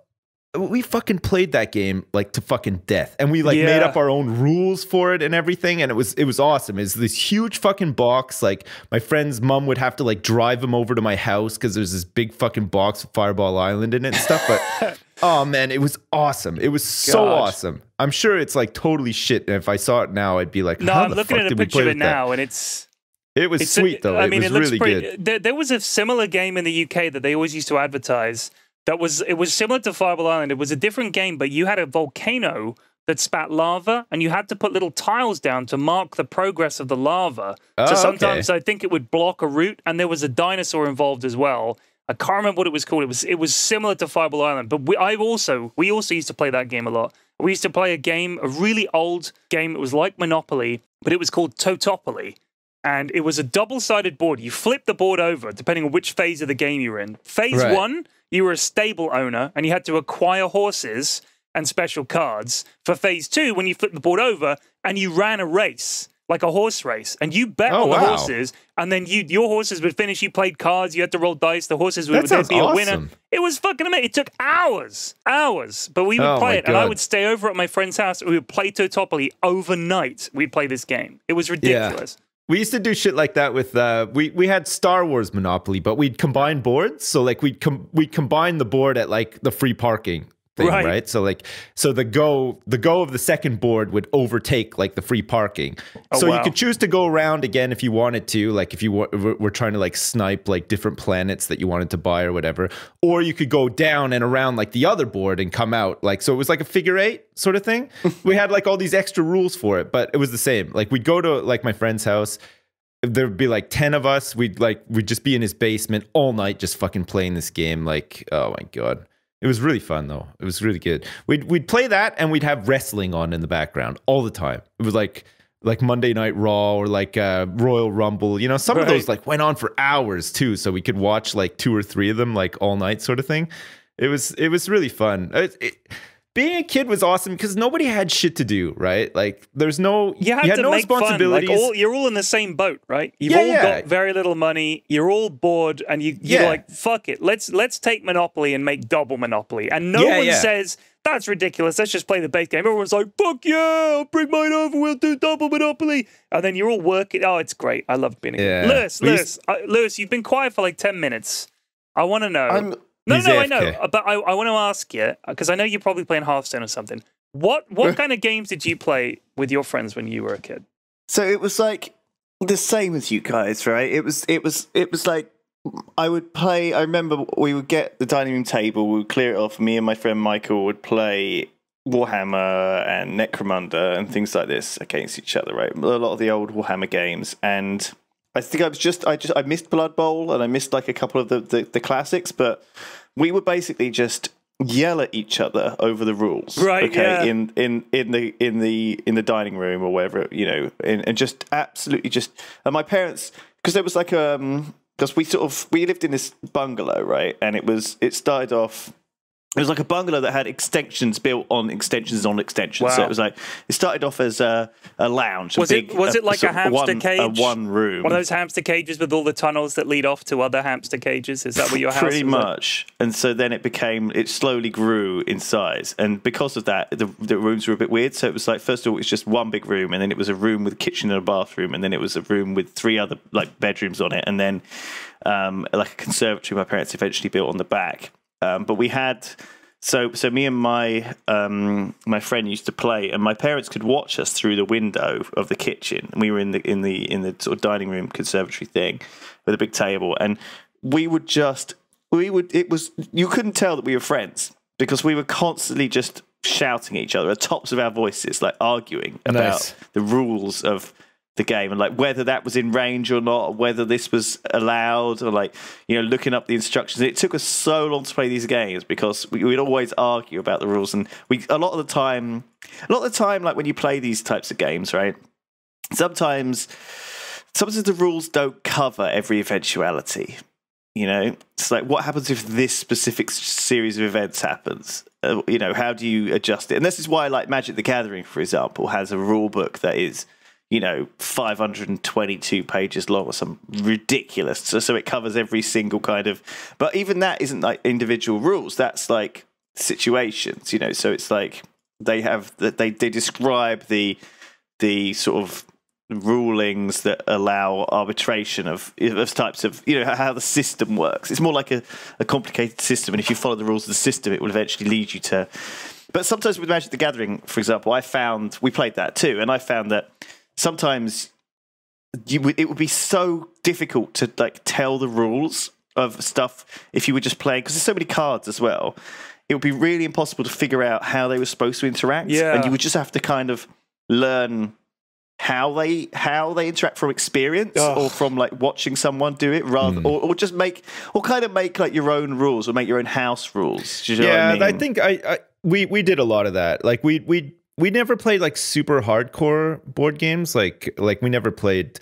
We fucking played that game like to fucking death, and we like yeah. made up our own rules for it and everything, and it was it was awesome. It's this huge fucking box. Like my friend's mom would have to like drive him over to my house because there's this big fucking box with Fireball Island in it and stuff. But oh man, it was awesome. It was so God. awesome. I'm sure it's like totally shit. And if I saw it now, I'd be like, no, I'm looking at a picture of it now, that? and it's. It was it's sweet a, though. I mean, it was it really pretty, good. There, there was a similar game in the U K that they always used to advertise. That was, it was similar to Fireball Island. It was a different game, but you had a volcano that spat lava, and you had to put little tiles down to mark the progress of the lava. Oh, so sometimes okay. I think it would block a route, and there was a dinosaur involved as well. I can't remember what it was called. It was it was similar to Fireball Island, but we I also we also used to play that game a lot. We used to play a game, a really old game. It was like Monopoly, but it was called Totopoly. And it was a double-sided board. You flip the board over, depending on which phase of the game you're in. Phase right. one, you were a stable owner, and you had to acquire horses and special cards. For phase two, when you flip the board over, and you ran a race, like a horse race, and you bet oh, on the wow. horses, and then you your horses would finish. You played cards, you had to roll dice, the horses would, would be awesome. a winner. It was fucking amazing. It took hours, hours, but we would oh, play it, God. and I would stay over at my friend's house, and we would play Totopoly overnight. We'd play this game. It was ridiculous. Yeah. We used to do shit like that with, uh, we, we had Star Wars Monopoly, but we'd combine boards. So like we'd, com we'd combine the board at like the free parking thing, right. right? So like, so the go, the go of the second board would overtake like the free parking. Oh, so wow. you could choose to go around again if you wanted to, like if you were, were trying to like snipe like different planets that you wanted to buy or whatever, or you could go down and around like the other board and come out. Like, so it was like a figure eight sort of thing. We had like all these extra rules for it, but it was the same. Like we'd go to like my friend's house, there'd be like ten of us, we'd like we'd just be in his basement all night just fucking playing this game. Like, oh my God, it was really fun though. It was really good. We'd, we'd play that, and we'd have wrestling on in the background all the time. It was like like Monday Night Raw or like uh Royal Rumble, you know, some right. of those like went on for hours too, so we could watch like two or three of them like all night sort of thing. It was it was really fun. It, it, Being a kid was awesome because nobody had shit to do, right? Like, there's no you had, you had to no make responsibilities. Fun. Like, all, you're all in the same boat, right? You've yeah, all yeah. got very little money. You're all bored, and you you're yeah. like, fuck it. Let's let's take Monopoly and make double Monopoly. And no yeah, one yeah. says that's ridiculous. Let's just play the base game. Everyone's like, fuck yeah, I'll bring mine over. We'll do double Monopoly. And then you're all working. Oh, it's great. I love being a yeah. kid. Lewis, Lewis, uh, Lewis, you've been quiet for like ten minutes. I want to know. I'm No, He's no, A F K. I know, but I, I want to ask you, because I know you're probably playing Hearthstone or something. What what kind of games did you play with your friends when you were a kid? So it was like the same as you guys, right? It was it was it was like I would play. I remember we would get the dining room table, we would clear it off. Me and my friend Michael would play Warhammer and Necromunda and things like this against each other, right? A lot of the old Warhammer games. And I think I was just I just I missed Blood Bowl, and I missed like a couple of the, the, the classics, but we were basically just yell at each other over the rules, right? Okay, yeah. in in in the in the in the dining room or wherever, you know, and, and just absolutely just. And my parents, because there was like um, because we sort of we lived in this bungalow, right? And it was it started off. It was like a bungalow that had extensions built on extensions on extensions. Wow. So it was like it started off as a, a lounge. Was a big, it was a, it like a, a hamster one, cage? A one room, one of those hamster cages with all the tunnels that lead off to other hamster cages. Is that what your house? Pretty was much. Like? And so then it became. It slowly grew in size, and because of that, the, the rooms were a bit weird. So it was like first of all, it's just one big room, and then it was a room with a kitchen and a bathroom, and then it was a room with three other like bedrooms on it, and then um, like a conservatory. My parents eventually built on the back. Um, but we had, so so me and my um, my friend used to play, and my parents could watch us through the window of the kitchen. And we were in the in the in the sort of dining room conservatory thing with a big table, and we would just we would it was you couldn't tell that we were friends because we were constantly just shouting at each other at the tops of our voices, like arguing about nice. the rules of the game and like whether that was in range or not, or whether this was allowed, or like you know looking up the instructions. It took us so long to play these games because we, we'd always argue about the rules, and we a lot of the time, a lot of the time, like when you play these types of games, right? Sometimes, sometimes the rules don't cover every eventuality. You know, it's like what happens if this specific series of events happens. Uh, you know, how do you adjust it? And this is why, like Magic the Gathering, for example, has a rule book that is. You know, five hundred twenty-two pages long or some ridiculous. So, so it covers every single kind of. But even that isn't like individual rules. That's like situations. You know, so it's like they have that they they describe the the sort of rulings that allow arbitration of of types of you know how the system works. It's more like a a complicated system, and if you follow the rules of the system, it will eventually lead you to. But sometimes with Magic the Gathering, for example, I found we played that too, and I found that. Sometimes you would, it would be so difficult to like tell the rules of stuff if you were just playing because there's so many cards as well. It would be really impossible to figure out how they were supposed to interact, yeah. and you would just have to kind of learn how they how they interact from experience Ugh. or from like watching someone do it, rather mm. or, or just make or kind of make like your own rules or make your own house rules. Do you know yeah, what I mean? I think I, I we we did a lot of that. Like we we. We never played like super hardcore board games. Like, like we never played,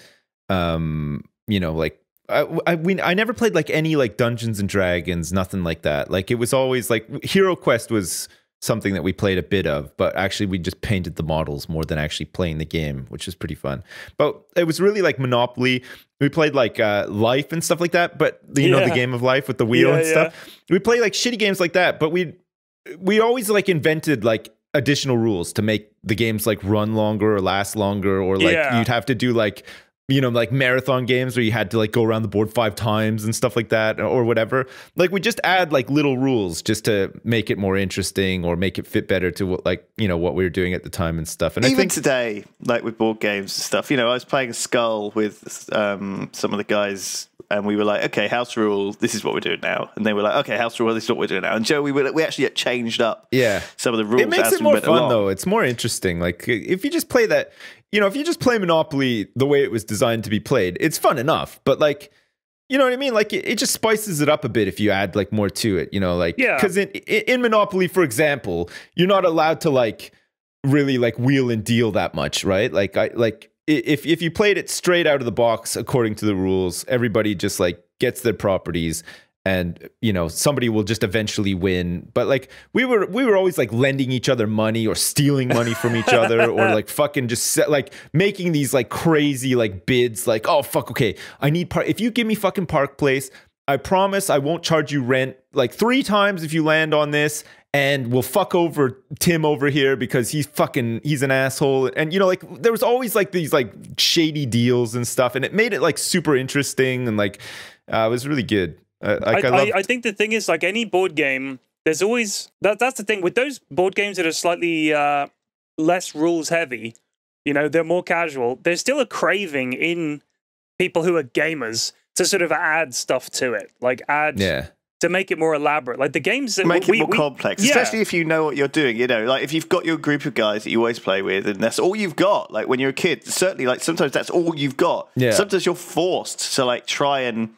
um, you know, like I, I, we, I never played like any like Dungeons and Dragons, nothing like that. Like it was always like Hero Quest was something that we played a bit of, but actually we just painted the models more than actually playing the game, which is pretty fun. But it was really like Monopoly. We played like uh, Life and stuff like that. But you yeah. know, the game of Life with the wheel yeah, and stuff. Yeah. We play like shitty games like that. But we, we always like invented like. Additional rules to make the games like run longer or last longer, or like yeah. you'd have to do like you know like marathon games where you had to like go around the board five times and stuff like that, or whatever. Like we just add like little rules just to make it more interesting or make it fit better to what like you know what we were doing at the time and stuff. And even I think today, like with board games and stuff, you know, I was playing a Skull with um some of the guys. And we were like, okay, house rule, this is what we're doing now. And they were like, okay, house rule, this is what we're doing now. And Joe, we were, we actually changed up yeah. some of the rules. It makes it more fun, though. It's more interesting. Like, if you just play that, you know, if you just play Monopoly the way it was designed to be played, it's fun enough. But, like, you know what I mean? Like, it, it just spices it up a bit if you add, like, more to it, you know? Like, yeah. Because in, in Monopoly, for example, you're not allowed to, like, really, like, wheel and deal that much, right? Like, I, like... If if you played it straight out of the box according to the rules, everybody just like gets their properties, and you know somebody will just eventually win. But like we were we were always like lending each other money or stealing money from each other, or like fucking just set, like making these like crazy like bids. Like oh fuck okay, I need park. If you give me fucking Park Place, I promise I won't charge you rent like three times if you land on this. And we'll fuck over Tim over here because he's fucking, he's an asshole. And, you know, like, there was always, like, these, like, shady deals and stuff. And it made it, like, super interesting. And, like, uh, it was really good. Uh, like, I, I, I, I think the thing is, like, any board game, there's always... That, that's the thing. With those board games that are slightly uh, less rules-heavy, you know, they're more casual. There's still a craving in people who are gamers to sort of add stuff to it. Like, add... Yeah. To make it more elaborate, like the games that make we, it more we, complex, yeah. especially if you know what you're doing. You know, like if you've got your group of guys that you always play with, and that's all you've got. Like when you're a kid, certainly, like sometimes that's all you've got. Yeah. Sometimes you're forced to like try and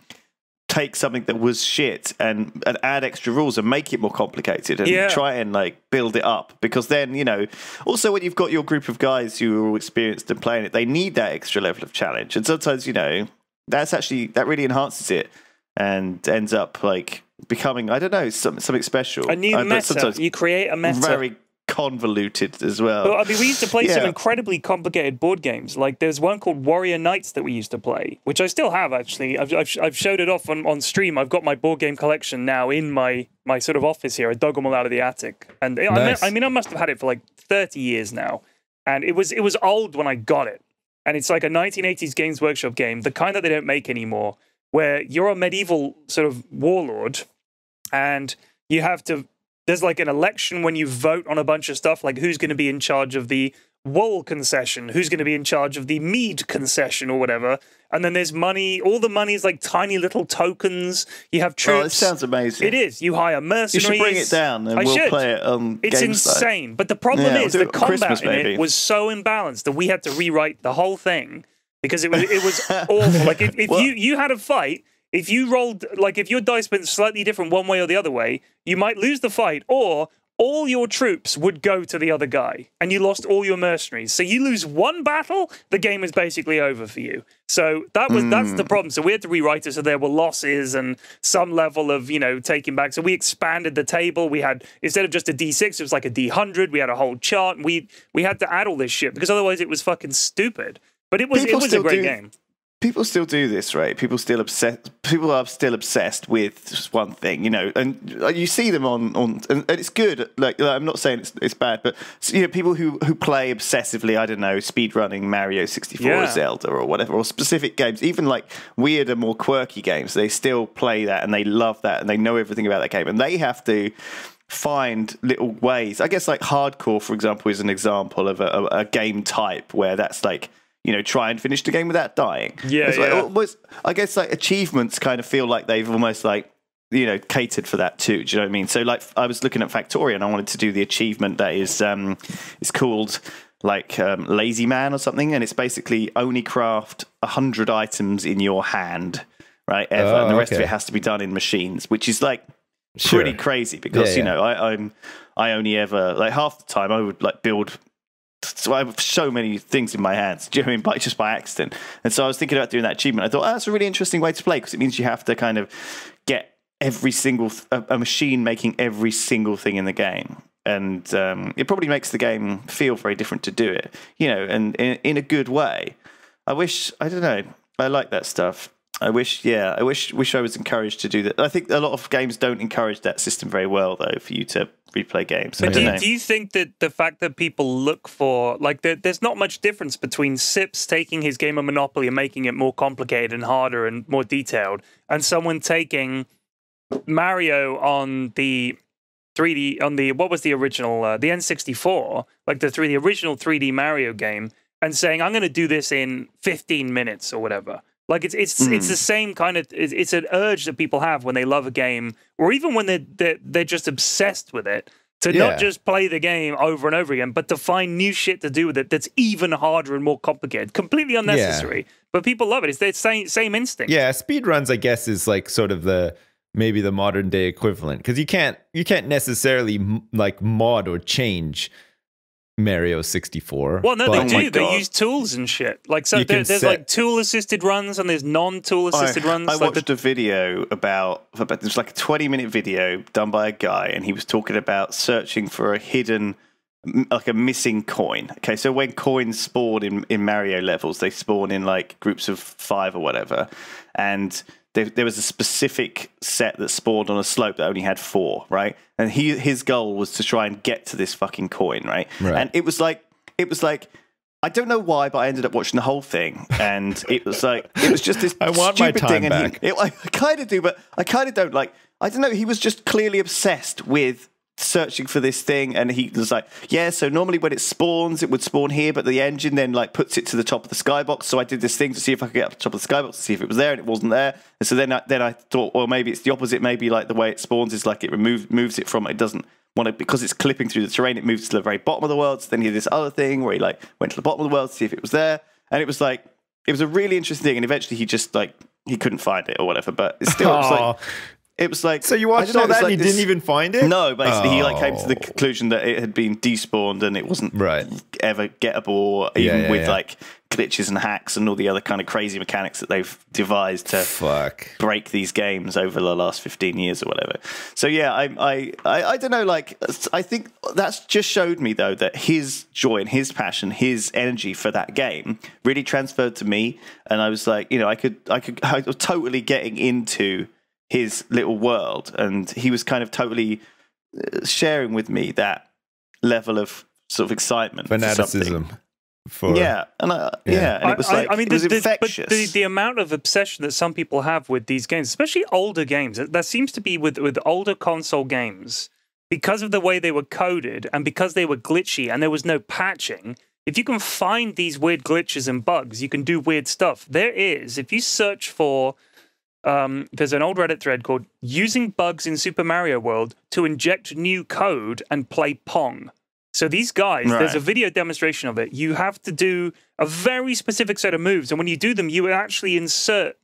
take something that was shit and, and add extra rules and make it more complicated and yeah. try and like build it up, because then, you know, also when you've got your group of guys who are all experienced in playing it, they need that extra level of challenge, and sometimes, you know, that's actually, that really enhances it and ends up like becoming, I don't know, some, something special. A new uh, meta. You create a meta. Very convoluted as well. well. I mean, we used to play yeah. some incredibly complicated board games. Like there's one called Warrior Knights that we used to play, which I still have actually. I've, I've, I've showed it off on, on stream. I've got my board game collection now in my, my sort of office here. I dug them all out of the attic. And nice. I, mean, I mean, I must have had it for like thirty years now. And it was, it was old when I got it. And it's like a nineteen eighties Games Workshop game, the kind that they don't make anymore, where you're a medieval sort of warlord and you have to... There's like an election when you vote on a bunch of stuff, like who's going to be in charge of the wool concession, who's going to be in charge of the mead concession or whatever. And then there's money. All the money is like tiny little tokens. You have troops. Oh, it sounds amazing. It is. You hire mercenaries. You should bring it down and I we'll should. play it on It's insane. Side. But the problem yeah, is we'll the combat Christmas, in it was so imbalanced that we had to rewrite the whole thing because it was, it was awful. Like if, if well, you, you had a fight... If you rolled, like if your dice went slightly different one way or the other way, you might lose the fight, or all your troops would go to the other guy and you lost all your mercenaries. So you lose one battle, the game is basically over for you. So that was, mm. that's the problem. So we had to rewrite it. So there were losses and some level of, you know, taking back. So we expanded the table. We had, instead of just a D six, it was like a D one hundred. We had a whole chart. We, we had to add all this shit because otherwise it was fucking stupid. But it was, it was a great game. People still do this, right? People still obsess. People are still obsessed with just one thing, you know. And you see them on, on, and it's good. Like, I'm not saying it's, it's bad, but you know, people who who play obsessively, I don't know, speedrunning Mario sixty-four yeah. or Zelda or whatever, or specific games, even like weirder, more quirky games. They still play that, and they love that, and they know everything about that game, and they have to find little ways. I guess like hardcore, for example, is an example of a, a, a game type where that's like, you know, try and finish the game without dying. Yeah, it's like, yeah. Almost, I guess like achievements kind of feel like they've almost like, you know, catered for that too. Do you know what I mean? So like I was looking at Factorio and I wanted to do the achievement that is, um, it's called like um, Lazy Man or something. And it's basically only craft a hundred items in your hand, right? Ever. Oh, and the rest okay. of it has to be done in machines, which is like sure. pretty crazy because, yeah, yeah. you know, I, I'm, I only ever, like half the time I would like build, so I have so many things in my hands, do you know what I mean? But just by accident. And so I was thinking about doing that achievement. I thought, oh, that's a really interesting way to play because it means you have to kind of get every single, a, a machine making every single thing in the game. And um, it probably makes the game feel very different to do it, you know, and in, in a good way. I wish, I don't know, I like that stuff. I wish, yeah, I wish, wish I was encouraged to do that. I think a lot of games don't encourage that system very well, though, for you to replay games. But do you, do you think that the fact that people look for, like, there, there's not much difference between Sips taking his game of Monopoly and making it more complicated and harder and more detailed, and someone taking Mario on the three D, on the, what was the original, uh, the N sixty-four, like the, three, the original three D Mario game, and saying, I'm going to do this in fifteen minutes or whatever. Like it's it's mm. it's the same kind of, it's an urge that people have when they love a game, or even when they're they're, they're just obsessed with it, to yeah. not just play the game over and over again, but to find new shit to do with it that's even harder and more complicated, completely unnecessary. Yeah. But people love it. It's the same same instinct. Yeah, speedruns, I guess, is like sort of the maybe the modern day equivalent, because you can't you can't necessarily m like mod or change Mario sixty-four. Well, no, they do. They use tools and shit. Like, so there, there's like tool-assisted runs and there's non-tool-assisted runs. I watched a video about, about there's like a twenty-minute video done by a guy, and he was talking about searching for a hidden, like a missing coin. Okay, so when coins spawn in, in Mario levels, they spawn in like groups of five or whatever, and There, there was a specific set that spawned on a slope that only had four, right? And he, his goal was to try and get to this fucking coin, right? right? And it was like, it was like, I don't know why, but I ended up watching the whole thing, and it was like, it was just this I want stupid my time thing. Back. And he, it, I kind of do, but I kind of don't. Like, I don't know. He was just clearly obsessed with searching for this thing, and he was like, yeah, so normally when it spawns it would spawn here, but the engine then like puts it to the top of the skybox, so I did this thing to see if I could get up to the top of the skybox to see if it was there, and it wasn't there. And so then I, then I thought, well, maybe it's the opposite. Maybe like the way it spawns is like it removes moves it from it doesn't want to, because it's clipping through the terrain, it moves to the very bottom of the world. So then he did this other thing where he like went to the bottom of the world to see if it was there, and it was like, it was a really interesting thing. And eventually he just like he couldn't find it or whatever, but it's still, it was like, it was like, so you watched all that and like you this, didn't even find it? No, basically oh. he like came to the conclusion that it had been despawned and it wasn't right. ever gettable, or even yeah, yeah, with yeah. like glitches and hacks and all the other kind of crazy mechanics that they've devised to Fuck. break these games over the last fifteen years or whatever. So yeah, I, I, I, I don't know, like, I think that's just showed me though that his joy and his passion, his energy for that game really transferred to me. And I was like, you know, I could, I could, I was totally getting into his little world, and he was kind of totally sharing with me that level of sort of excitement, fanaticism. For For, yeah, and I, yeah, yeah, and it was like I, I mean, it was infectious. But the, the amount of obsession that some people have with these games, especially older games, that seems to be with with older console games, because of the way they were coded and because they were glitchy and there was no patching. If you can find these weird glitches and bugs, you can do weird stuff. There is, if you search for, um, there's an old Reddit thread called "Using Bugs in Super Mario World to Inject New Code and Play Pong." So these guys, right. there's a video demonstration of it. You have to do a very specific set of moves, and when you do them, you actually insert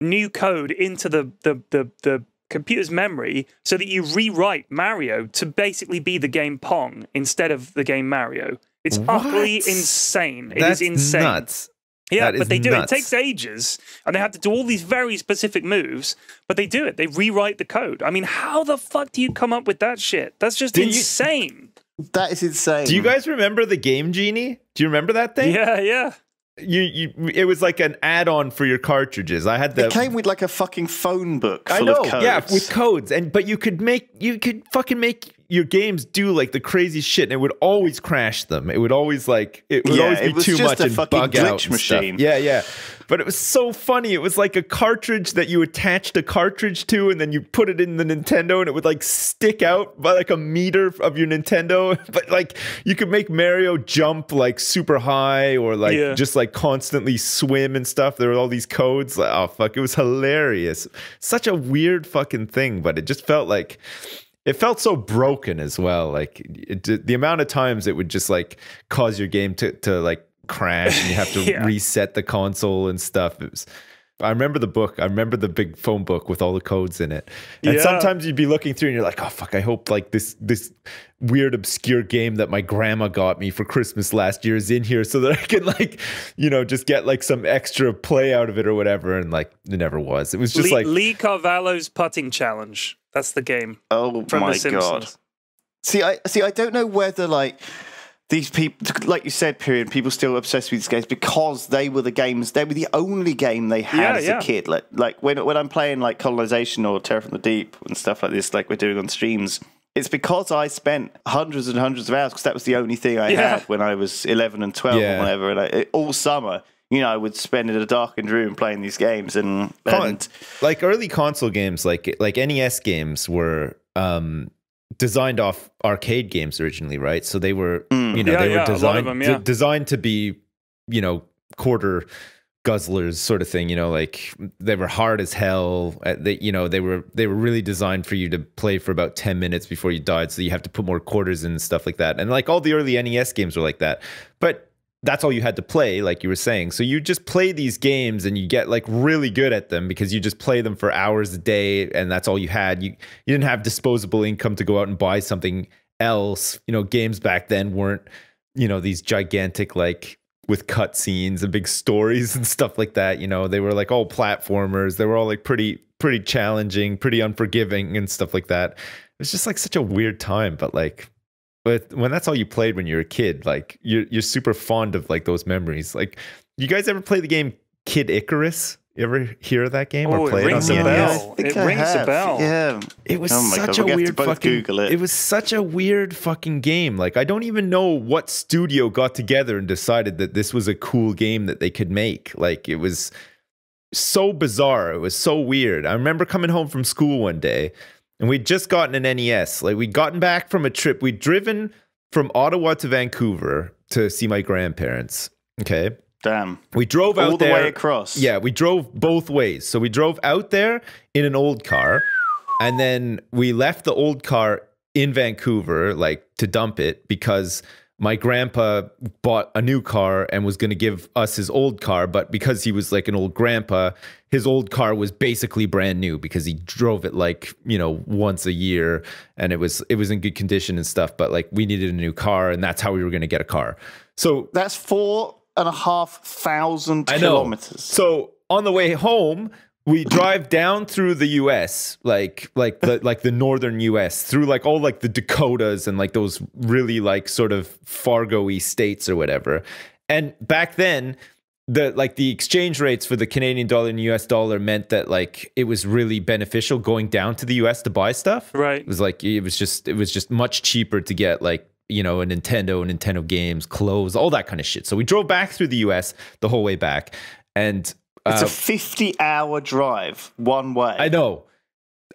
new code into the, the, the, the computer's memory so that you rewrite Mario to basically be the game Pong instead of the game Mario. It's what? utterly insane. It That's is insane. Nuts. Yeah, that but they do nuts. it. It takes ages, and they have to do all these very specific moves, but they do it. They rewrite the code. I mean, how the fuck do you come up with that shit? That's just Did insane. That is insane. Do you guys remember the Game Genie? Do you remember that thing? Yeah, yeah. You, you, it was like an add-on for your cartridges. I had the. It came with like a fucking phone book. Full I know. Of codes. Yeah, with codes, and but you could make you could fucking make your games do like the crazy shit, and it would always crash them. It would always like it would yeah, always be it was too just much a and fucking bug glitch out machine. Stuff. Yeah, yeah. But it was so funny. It was like a cartridge that you attached a cartridge to, and then you put it in the Nintendo, and it would like stick out by like a meter of your Nintendo. But like you could make Mario jump like super high, or like yeah. just like constantly swim and stuff. There were all these codes. Like, oh fuck, it was hilarious. Such a weird fucking thing, but it just felt like it felt so broken as well. Like it, the amount of times it would just like cause your game to to like. crash, and you have to yeah. reset the console and stuff. It was, I remember the book. I remember the big phone book with all the codes in it. And yeah. sometimes you'd be looking through and you're like, oh, fuck, I hope like this this weird, obscure game that my grandma got me for Christmas last year is in here so that I can like, you know, just get like some extra play out of it or whatever. And like, it never was. It was just Lee, like... Lee Carvalho's Putting Challenge. That's the game. Oh, from my God. See, I See, I don't know whether like... These people, like you said, period, people still obsessed with these games because they were the games, they were the only game they had yeah, as yeah. a kid. Like, like when, when I'm playing like Colonization or Terror from the Deep and stuff like this, like we're doing on streams, it's because I spent hundreds and hundreds of hours because that was the only thing I yeah. had when I was eleven and twelve yeah. or whatever. And I, all summer, you know, I would spend in a darkened room playing these games. And, and like early console games, like, like N E S games were... Um, designed off arcade games originally, right? So they were, mm. you know, yeah, they were yeah, designed them, yeah. designed to be, you know, quarter guzzlers sort of thing. You know, like they were hard as hell. They, you know, they were they were really designed for you to play for about ten minutes before you died. So you have to put more quarters in and stuff like that. And like all the early N E S games were like that, but that's all you had to play, like you were saying. So you just play these games and you get like really good at them because you just play them for hours a day and that's all you had. You you didn't have disposable income to go out and buy something else. You know, games back then weren't, you know, these gigantic like with cutscenes and big stories and stuff like that. You know, they were like all platformers. They were all like pretty, pretty challenging, pretty unforgiving and stuff like that. It was just like such a weird time, but like... But when that's all you played when you were a kid, like you're you're super fond of like those memories. Like, you guys ever play the game Kid Icarus? You ever hear of that game oh, or play it, it on some bell? It I rings have. a bell. Yeah, it was oh such God, a weird fucking. Google it. It was such a weird fucking game. Like, I don't even know what studio got together and decided that this was a cool game that they could make. Like, it was so bizarre. It was so weird. I remember coming home from school one day. And we'd just gotten an N E S. Like, we'd gotten back from a trip. We'd driven from Ottawa to Vancouver to see my grandparents. Okay. Damn. We drove out there. All the way across. Yeah, we drove both ways. So we drove out there in an old car. And then we left the old car in Vancouver, like, to dump it because my grandpa bought a new car and was going to give us his old car, but because he was like an old grandpa, his old car was basically brand new because he drove it like, you know, once a year, and it was it was in good condition and stuff, but like we needed a new car, and that's how we were going to get a car. So that's four and a half thousand I know. kilometers. So on the way home, we drive down through the U S, like like the like the northern U S, through like all like the Dakotas and like those really like sort of Fargo-y states or whatever. And back then, the like the exchange rates for the Canadian dollar and U S dollar meant that like it was really beneficial going down to the U S to buy stuff. Right. It was like it was just it was just much cheaper to get like, you know, a Nintendo, Nintendo games, clothes, all that kind of shit. So we drove back through the U S the whole way back, and it's uh, a fifty-hour drive one way. I know,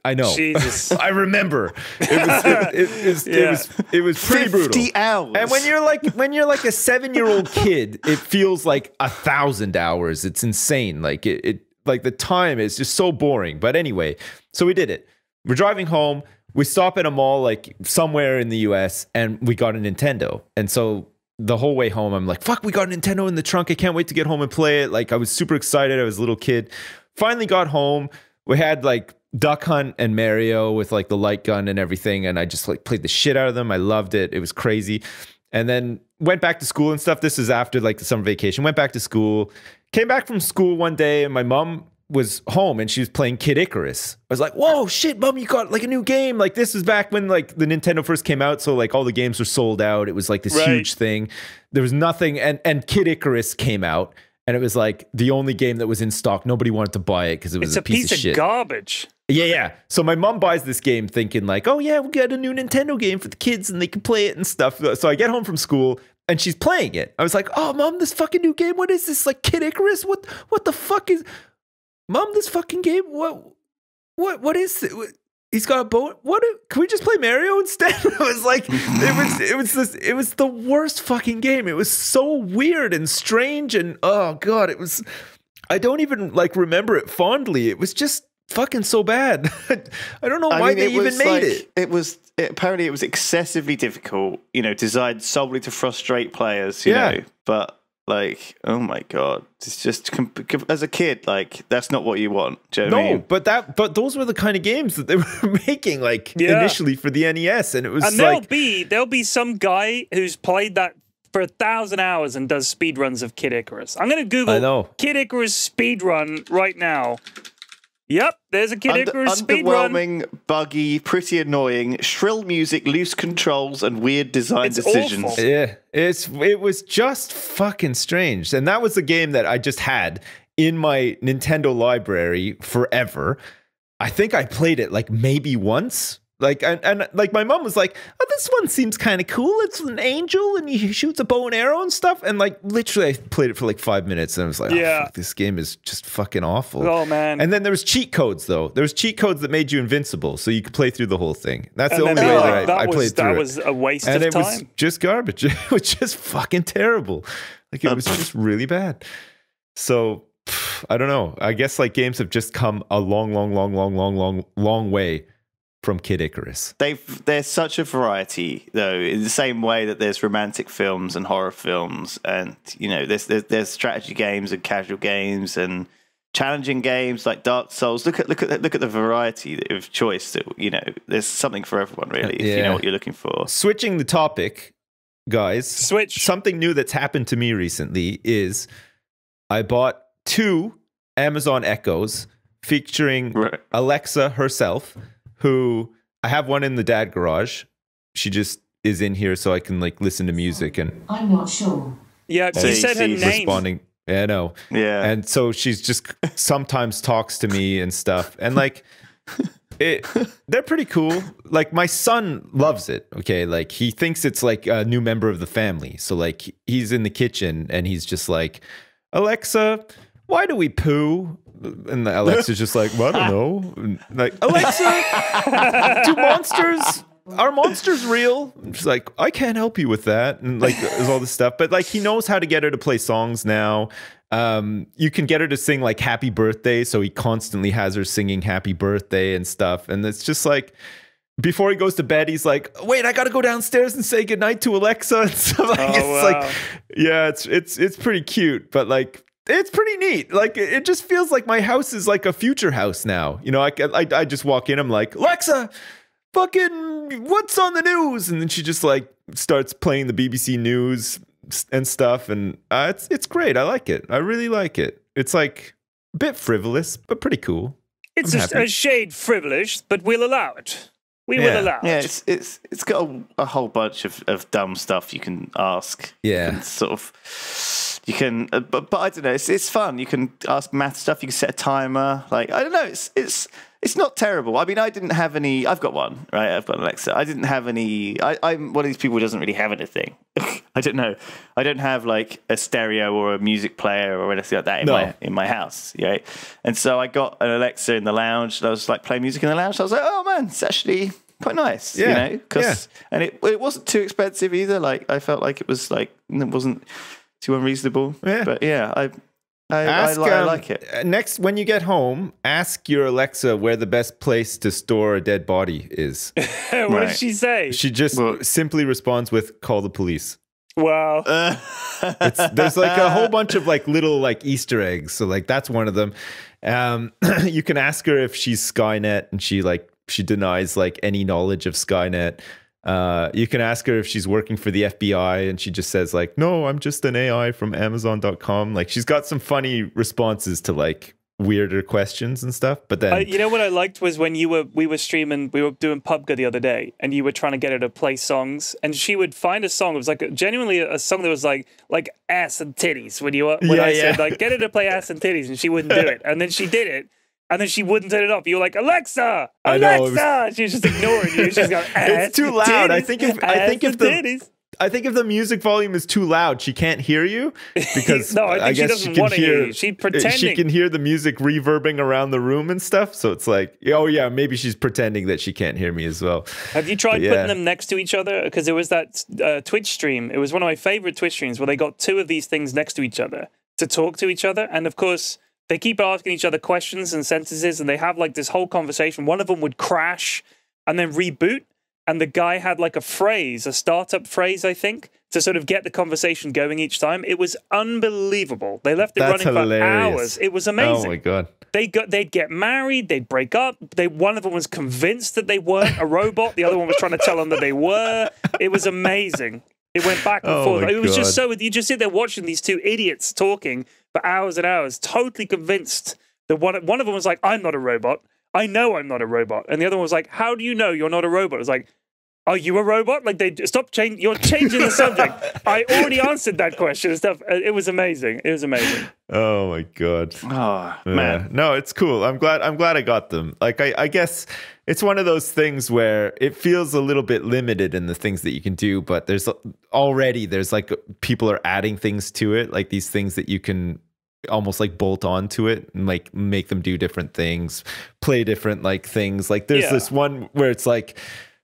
I know. Jesus, I remember. It was it, it, it, it, yeah. it was it was pretty brutal. Fifty hours. And when you're like when you're like a seven-year-old kid, it feels like a thousand hours. It's insane. Like it, it, like the time is just so boring. But anyway, so we did it. We're driving home. We stop at a mall, like somewhere in the U S, and we got a Nintendo, and so. The whole way home, I'm like, fuck, we got a Nintendo in the trunk. I can't wait to get home and play it. Like, I was super excited. I was a little kid. Finally got home. We had, like, Duck Hunt and Mario with, like, the light gun and everything. And I just, like, played the shit out of them. I loved it. It was crazy. And then went back to school and stuff. This is after, like, the summer vacation. Went back to school. Came back from school one day, and my mom was home, and she was playing Kid Icarus. I was like, whoa, shit, mom, you got, like, a new game. Like, this is back when, like, the Nintendo first came out, so, like, all the games were sold out. It was, like, this right. huge thing. There was nothing, and, and Kid Icarus came out, and it was, like, the only game that was in stock. Nobody wanted to buy it because it was it's a, a piece, piece of, of shit. garbage. Yeah, yeah. So my mom buys this game thinking, like, oh, yeah, we got a new Nintendo game for the kids, and they can play it and stuff. So I get home from school, and she's playing it. I was like, oh, mom, this fucking new game, what is this? Like, Kid Icarus? What, what the fuck is... Mom, this fucking game, what, what, what is it? He's got a boat. What? Can we just play Mario instead? It was like, it was, it was this, it was the worst fucking game. It was so weird and strange, and oh god, it was. I don't even like remember it fondly. It was just fucking so bad. I don't know why I mean, they even made like, it. It was it, apparently it was excessively difficult. You know, designed solely to frustrate players. You yeah, know, but. Like, oh my god, it's just as a kid, like that's not what you want. Do you know no, what I mean? but that, but those were the kind of games that they were making, like yeah. initially for the N E S, and it was. And like, there'll be there'll be some guy who's played that for a thousand hours and does speed runs of Kid Icarus. I'm gonna Google I know. Kid Icarus speed run right now. Yep, there's a Kid Under, Icarus speedrun. Underwhelming, run. buggy, pretty annoying, shrill music, loose controls, and weird design it's decisions. Awful. Yeah, it's it was just fucking strange, and that was the game that I just had in my Nintendo library forever. I think I played it like maybe once. Like and, and like my mom was like, oh, this one seems kind of cool. It's an angel and he shoots a bow and arrow and stuff. And like literally, I played it for like five minutes and I was like, yeah, oh, fuck, this game is just fucking awful. Oh man! And then there was cheat codes though. There was cheat codes that made you invincible, so you could play through the whole thing. That's and the only way that, like, that I, was, I played that through. That was it. a waste and of time. And it was just garbage. It was just fucking terrible. Like it was just really bad. So I don't know. I guess like games have just come a long, long, long, long, long, long, long way from Kid Icarus. They've, there's such a variety, though, in the same way that there's romantic films and horror films, and you know, there's there's, there's strategy games and casual games and challenging games like Dark Souls. Look at look at look at the variety of choice that you know. There's something for everyone, really, if yeah. you know what you're looking for. Switching the topic, guys. Switch. Something new that's happened to me recently is I bought two Amazon Echoes featuring right. Alexa herself. Who I have one in the dad garage. She just is in here so I can like listen to music and I'm not sure. Yeah, she said her name. Responding. Yeah, I know. Yeah. And so she's just sometimes talks to me and stuff. And like it they're pretty cool. Like my son loves it. Okay. Like he thinks it's like a new member of the family. So like he's in the kitchen and he's just like, Alexa, why do we poo? And Alexa's just like, well, I don't know. And like, Alexa, do monsters, are monsters real? And she's like, I can't help you with that. And like, there's all this stuff. But like, he knows how to get her to play songs now. Um, you can get her to sing like Happy Birthday. So he constantly has her singing Happy Birthday and stuff. And it's just like, before he goes to bed, he's like, wait, I got to go downstairs and say goodnight to Alexa. And stuff. Like, oh, it's wow. like, yeah, it's, it's, it's pretty cute, but like, it's pretty neat. Like, it just feels like my house is like a future house now. You know, I, I, I just walk in, I'm like, Alexa, fucking what's on the news? And then she just like starts playing the B B C news and stuff. And uh, it's, it's great. I like it. I really like it. It's like a bit frivolous, but pretty cool. It's a, a shade frivolous, but we'll allow it. We yeah. will allow. Yeah, it's it's it's got a, a whole bunch of, of dumb stuff you can ask. Yeah, and sort of you can, uh, but but I don't know. It's it's fun. You can ask math stuff. You can set a timer. Like I don't know. It's it's it's not terrible. I mean, I didn't have any. I've got one, right? I've got an Alexa. I didn't have any. I, I'm one of these people who doesn't really have anything. I don't know. I don't have like a stereo or a music player or anything like that in no. my in my house. Right? And so I got an Alexa in the lounge. And I was like, play music in the lounge. I was like, oh man, it's actually quite nice, yeah, you know, because yeah. and it it wasn't too expensive either. Like I felt like it was like it wasn't too unreasonable. Yeah. But yeah, I I, ask, I, li um, I like it. Next, when you get home, ask your Alexa where the best place to store a dead body is. What right. did she say? She just well, simply responds with "Call the police." Wow. Uh. It's, there's like a whole bunch of like little like Easter eggs. So like that's one of them. Um, you can ask her if she's Skynet, and she like. She denies like any knowledge of Skynet. Uh, you can ask her if she's working for the F B I, and she just says like, "No, I'm just an A I from Amazon dot com." Like she's got some funny responses to like weirder questions and stuff. But then, uh, you know what I liked was when you were we were streaming, we were doing P U B G the other day, and you were trying to get her to play songs, and she would find a song. It was like a, genuinely a song that was like like ass and titties. When you when yeah, I yeah. said like get her to play ass and titties, and she wouldn't do it, and then she did it. And then she wouldn't turn it off. You were like, Alexa, Alexa. She was just ignoring you. She's going, it's too loud. I think if I think if the I think if the music volume is too loud, she can't hear you. Because no, I think she doesn't want to hear you. She's pretending. She can hear the music reverbing around the room and stuff. So it's like, oh yeah, maybe she's pretending that she can't hear me as well. Have you tried putting them next to each other? Because there was that uh, Twitch stream. It was one of my favorite Twitch streams where they got two of these things next to each other to talk to each other, and of course. They keep asking each other questions and sentences, and they have like this whole conversation. One of them would crash and then reboot. And the guy had like a phrase, a startup phrase, I think, to sort of get the conversation going each time. It was unbelievable. They left it That's running hilarious. for hours. It was amazing. Oh my God. They got, they'd get married. They'd break up. They, one of them was convinced that they weren't a robot. The other one was trying to tell them that they were. It was amazing. It went back and oh forth. It was God. just so, you just sit there watching these two idiots talking for hours and hours, totally convinced that one, one of them was like, I'm not a robot. I know I'm not a robot. And the other one was like, how do you know you're not a robot? It was like, are you a robot? Like, they stop changing. You're changing the subject. I already answered that question and stuff. It was amazing. It was amazing. Oh my God. Oh man. Yeah. No, it's cool. I'm glad, I'm glad I got them. Like, I, I guess it's one of those things where it feels a little bit limited in the things that you can do, but there's already, there's like people are adding things to it. Like these things that you can almost like bolt onto it and like make them do different things, play different like things. Like there's yeah. this one where it's like,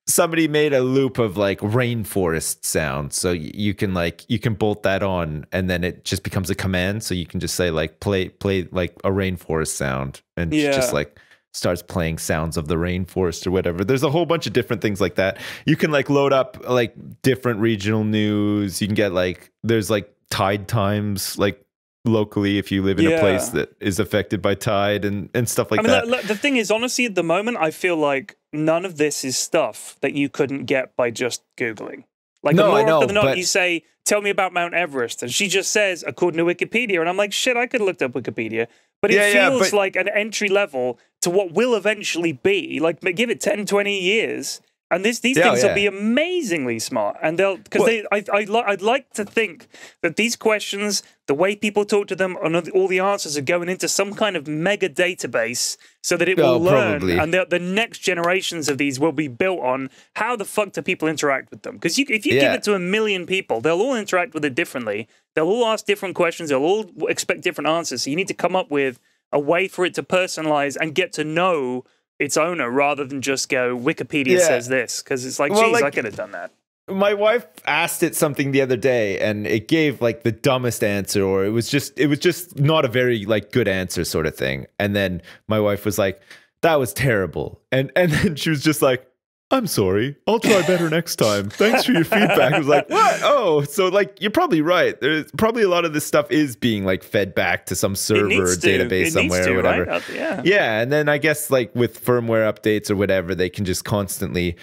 somebody made a loop of like rainforest sound. So you can like, you can bolt that on and then it just becomes a command. So you can just say like, play, play like a rainforest sound and yeah. just like starts playing sounds of the rainforest or whatever. There's a whole bunch of different things like that. You can like load up like different regional news. You can get like, there's like tide times, like locally if you live in yeah. a place that is affected by tide and, and stuff like I mean, that. The, the thing is, honestly, at the moment, I feel like none of this is stuff that you couldn't get by just Googling. Like, no, more I know, often than not, you say, tell me about Mount Everest. And she just says, according to Wikipedia. And I'm like, shit, I could have looked up Wikipedia. But it yeah, feels yeah, but like an entry level to what will eventually be. Like, give it ten, twenty years. And this, these oh, things yeah. will be amazingly smart. And they'll, because they, I, I li I'd like to think that these questions, the way people talk to them, and all the answers are going into some kind of mega database so that it will oh, learn. Probably. And the, the next generations of these will be built on how the fuck do people interact with them? Because you, if you yeah. give it to a million people, they'll all interact with it differently. They'll all ask different questions. They'll all expect different answers. So you need to come up with a way for it to personalize and get to know its owner rather than just go Wikipedia yeah. says this, because it's like, well, geez, like, I could have done that. My wife asked it something the other day and it gave like the dumbest answer, or it was just it was just not a very like good answer sort of thing. And then my wife was like, that was terrible. And and then she was just like, I'm sorry, I'll try better next time. Thanks for your feedback. I was like, what? Oh, so like, you're probably right. There's probably a lot of this stuff is being like fed back to some server or database somewhere or whatever. Right? Yeah. Yeah. And then I guess like with firmware updates or whatever, they can just constantly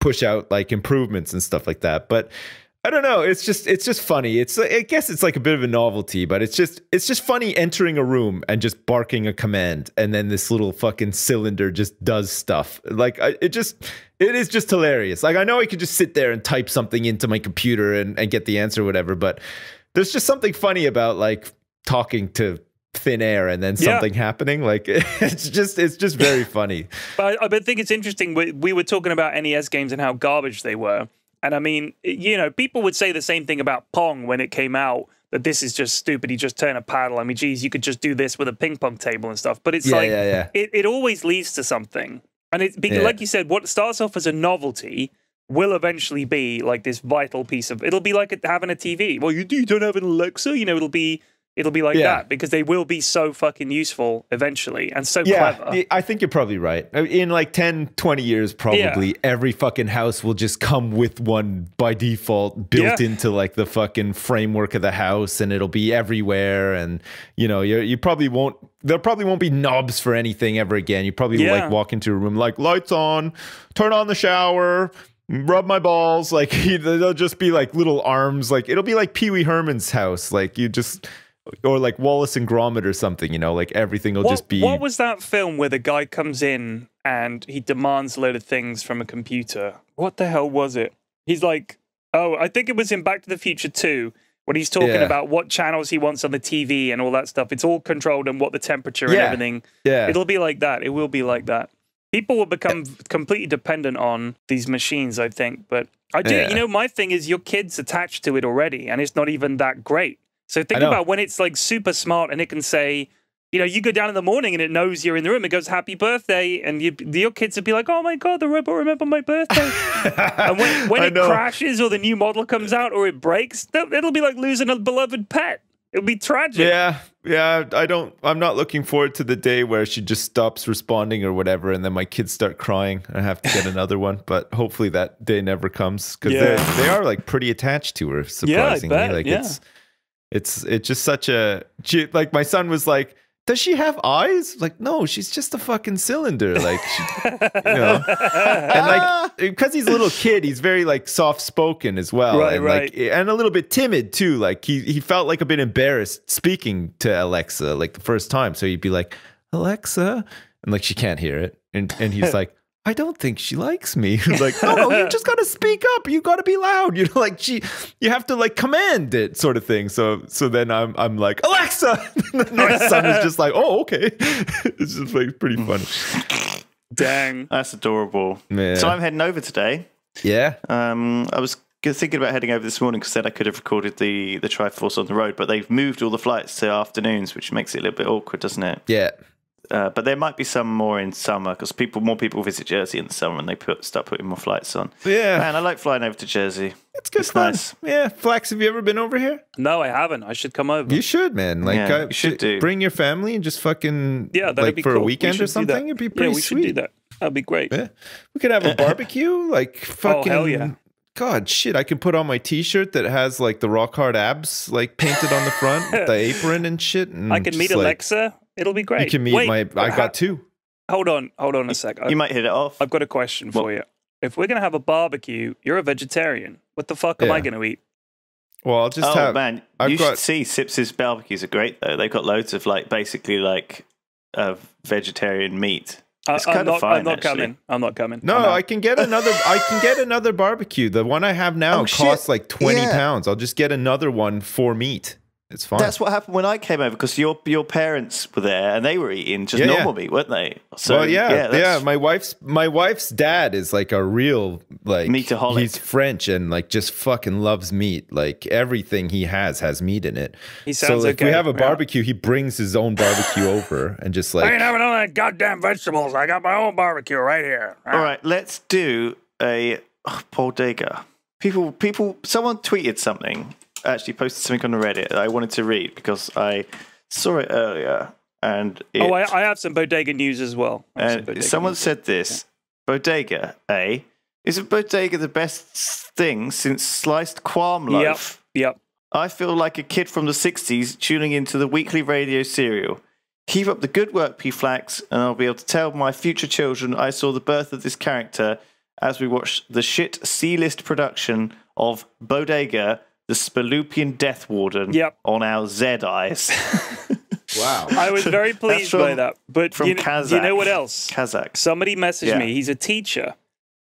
push out like improvements and stuff like that. But I don't know. It's just, it's just funny. It's, I guess it's like a bit of a novelty, but it's just, it's just funny entering a room and just barking a command, and then this little fucking cylinder just does stuff. Like I, it just, it is just hilarious. Like I know I could just sit there and type something into my computer and, and get the answer or whatever, but there's just something funny about like talking to thin air and then something yeah. happening. Like it's just, it's just very funny. But I, I think it's interesting. We, we were talking about N E S games and how garbage they were. And I mean, you know, people would say the same thing about Pong when it came out, that this is just stupid. You just turn a paddle. I mean, geez, you could just do this with a ping pong table and stuff. But it's yeah, like, yeah, yeah. It, it always leads to something. And it, because, yeah. like you said, what starts off as a novelty will eventually be like this vital piece of, it'll be like having a T V. Well, you, you don't have an Alexa, you know, it'll be, it'll be like yeah. that, because they will be so fucking useful eventually and so yeah, clever. I think you're probably right. In like ten, twenty years, probably yeah. every fucking house will just come with one by default built yeah. into like the fucking framework of the house, and it'll be everywhere. And, you know, you you probably won't, there probably won't be knobs for anything ever again. You probably yeah. like walk into a room like, lights on, turn on the shower, rub my balls. Like they'll just be like little arms. Like it'll be like Pee Wee Herman's house. Like you just... Or like Wallace and Gromit or something, you know, like everything will what, just be... What was that film where the guy comes in and he demands a load of things from a computer? What the hell was it? He's like, oh, I think it was in Back to the Future two, when he's talking yeah. about what channels he wants on the T V and all that stuff. It's all controlled and what the temperature yeah. and everything. Yeah. It'll be like that. It will be like that. People will become yeah. completely dependent on these machines, I think. But I do, yeah. you know, my thing is your kid's attached to it already, and it's not even that great. So think about when it's like super smart and it can say, you know, you go down in the morning and it knows you're in the room. It goes, happy birthday. And you, your kids would be like, oh, my God, the robot remembered my birthday. And when, when it crashes or the new model comes out or it breaks, it'll be like losing a beloved pet. It'll be tragic. Yeah. Yeah. I don't, I'm not looking forward to the day where she just stops responding or whatever, and then my kids start crying and I have to get another one. But hopefully that day never comes, because yeah. they are like pretty attached to her, surprisingly. Yeah, I bet. Like yeah. it's. It's it's just such a, she, like my son was like, does she have eyes? Like, no, she's just a fucking cylinder. Like, she, you know, and like because he's a little kid, he's very like soft spoken as well, right, and right. like and a little bit timid too. Like he he felt like a bit embarrassed speaking to Alexa like the first time, so he'd be like, Alexa, and like she can't hear it, and and he's like, I don't think she likes me. Like, no, no, you just gotta speak up. You gotta be loud. You know, like she, you have to like command it, sort of thing. So, so then I'm, I'm like, Alexa. My son is just like, oh, okay. It's just like pretty funny. Dang, that's adorable. Yeah. So I'm heading over today. Yeah. Um, I was thinking about heading over this morning because then I could have recorded the the Triforce on the road, but they've moved all the flights to afternoons, which makes it a little bit awkward, doesn't it? Yeah. Uh, but there might be some more in summer, because people, more people visit Jersey in the summer and they put start putting more flights on. Yeah. Man, I like flying over to Jersey. It's good it's fun. Nice. Yeah. Flax, have you ever been over here? No, I haven't. I should come over. You should, man. Like, yeah, I, you should do. Bring your family and just fucking, yeah, that'd like, be for cool. a weekend we or something. It'd be pretty yeah, we sweet. We should do that. That'd be great. Yeah. We could have a barbecue. Like, fucking. Oh, hell yeah. God, shit, I can put on my T-shirt that has, like, the rock hard abs, like, painted on the front, with the apron and shit. And I can meet like, Alexa. It'll be great. You can meet Wait, my... I got two. Hold on. Hold on a sec. You I've, might hit it off. I've got a question what? for you. If we're going to have a barbecue, you're a vegetarian. What the fuck yeah. am I going to eat? Well, I'll just oh, have... Oh, man. I've you got, should see Sips's barbecues are great, though. They've got loads of, like, basically, like, uh, vegetarian meat. It's I, kind I'm of not, fine, I'm not actually. coming. I'm not coming. No, I can get another. I can get another barbecue. The one I have now oh, costs shit. like twenty yeah. pounds. I'll just get another one for meat. It's fine. That's what happened when I came over, because your your parents were there and they were eating just yeah, normal yeah. meat, weren't they? So well, yeah, yeah, yeah. My wife's my wife's dad is like a real like meataholic. He's French and like just fucking loves meat. Like everything he has has meat in it. He sounds so if okay. we have a barbecue, yeah. he brings his own barbecue over and just like I ain't having all that goddamn vegetables. I got my own barbecue right here. All, all right. right, let's do a oh, bodega. People, people. Someone tweeted something. Actually posted something on Reddit that I wanted to read because I saw it earlier. And it, oh, I, I have some bodega news as well. And Bodega someone news. said this: yeah. Bodega, eh? Isn't Bodega the best thing since sliced qualm loaf? Yep, yep. I feel like a kid from the sixties tuning into the weekly radio serial. Keep up the good work, P-Flax, and I'll be able to tell my future children I saw the birth of this character as we watch the shit C-list production of Bodega, the Spalupian Death Warden, yep. on our Z-Eyes. Wow. I was very pleased from, by that. But from you, Kazakh. You know what else? Kazakh. Somebody messaged yeah. me. He's a teacher.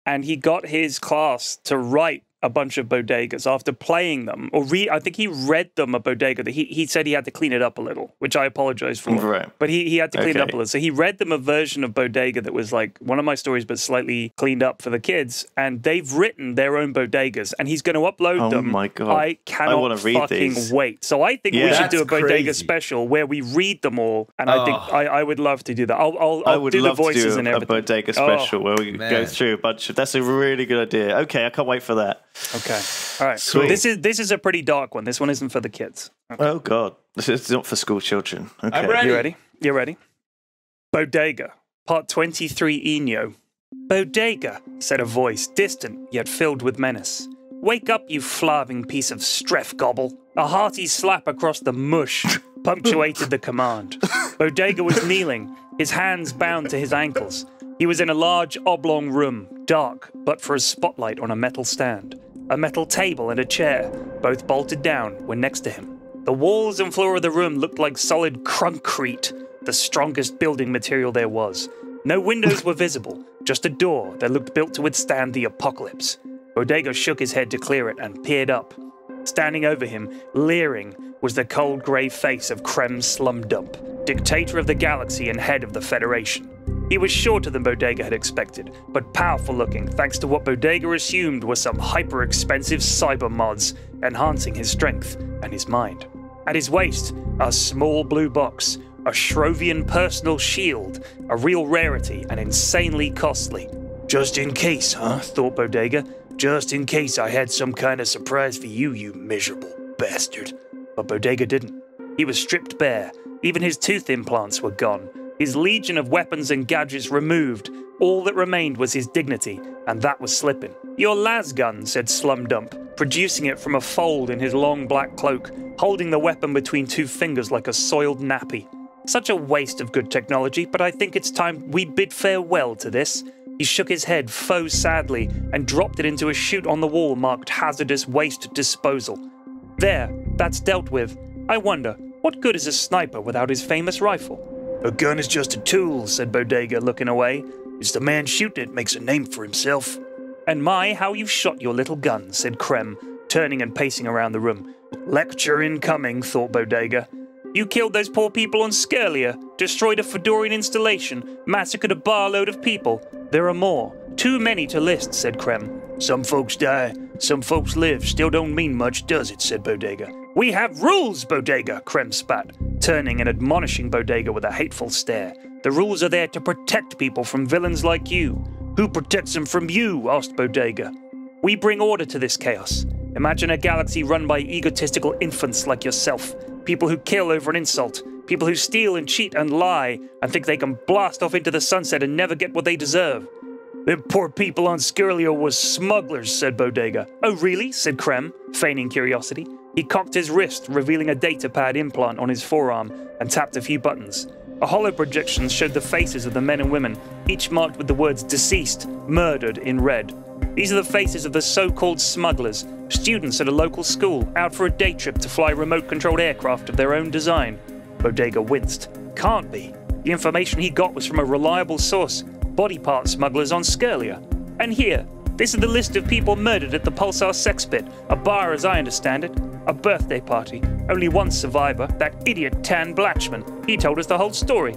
And he got his class to write a bunch of bodegas after playing them. Or re I think he read them a bodega. That he, he said he had to clean it up a little, which I apologize for. Right. But he, he had to clean okay. it up a little. So he read them a version of Bodega that was like one of my stories, but slightly cleaned up for the kids. And they've written their own bodegas. And he's going to upload oh them. Oh, my God. I cannot I read fucking these. wait. So I think yeah, we should do a bodega crazy. special where we read them all. And oh. I think I, I would love to do that. I'll, I'll, I'll I would do love the voices to do and everything. a bodega special oh, where we man. go through a bunch of... That's a really good idea. Okay, I can't wait for that. Okay. All right. Sweet. This is this is a pretty dark one. This one isn't for the kids. Okay. Oh God, this is not for school children. Okay. I'm ready. You ready? You ready? Bodega, part twenty-three. Eno. Bodega, said a voice, distant yet filled with menace. Wake up, you flarving piece of streff gobble! A hearty slap across the mush punctuated the command. Bodega was kneeling, his hands bound to his ankles. He was in a large oblong room, dark but for a spotlight on a metal stand. A metal table and a chair, both bolted down, were next to him. The walls and floor of the room looked like solid concrete, the strongest building material there was. No windows were visible, just a door that looked built to withstand the apocalypse. Bodega shook his head to clear it and peered up. Standing over him, leering, was the cold grey face of Krem Slumdump, dictator of the galaxy and head of the Federation. He was shorter than Bodega had expected, but powerful-looking thanks to what Bodega assumed were some hyper-expensive cyber mods, enhancing his strength and his mind. At his waist, a small blue box, a Shrovian personal shield, a real rarity and insanely costly. Just in case, huh, thought Bodega. Just in case I had some kind of surprise for you, you miserable bastard. But Bodega didn't. He was stripped bare. Even his tooth implants were gone. His legion of weapons and gadgets removed. All that remained was his dignity, and that was slipping. Your lasgun, said Slumdump, producing it from a fold in his long black cloak, holding the weapon between two fingers like a soiled nappy. Such a waste of good technology, but I think it's time we bid farewell to this. He shook his head faux sadly and dropped it into a chute on the wall marked hazardous waste disposal. There, that's dealt with. I wonder, what good is a sniper without his famous rifle? A gun is just a tool, said Bodega, looking away. It's the man shooting it makes a name for himself. And my, how you've shot your little gun, said Krem, turning and pacing around the room. Lecture incoming, thought Bodega. You killed those poor people on Skirlia, destroyed a Fedorian installation, massacred a barload of people. There are more. Too many to list, said Krem. Some folks die, some folks live. Still don't mean much, does it, said Bodega. We have rules, Bodega, Krem spat, turning and admonishing Bodega with a hateful stare. The rules are there to protect people from villains like you. Who protects them from you, asked Bodega. We bring order to this chaos. Imagine a galaxy run by egotistical infants like yourself. People who kill over an insult. People who steal and cheat and lie and think they can blast off into the sunset and never get what they deserve. Them poor people on Skirlia was smugglers, said Bodega. Oh, really? Said Krem, feigning curiosity. He cocked his wrist, revealing a datapad implant on his forearm, and tapped a few buttons. A hollow projection showed the faces of the men and women, each marked with the words deceased, murdered in red. These are the faces of the so-called smugglers, students at a local school, out for a day trip to fly remote-controlled aircraft of their own design. Bodega winced. Can't be. The information he got was from a reliable source, body part smugglers on Skirlia. And here, this is the list of people murdered at the Pulsar Sex Pit, a bar as I understand it. A birthday party. Only one survivor, that idiot Tan Blatchman. He told us the whole story.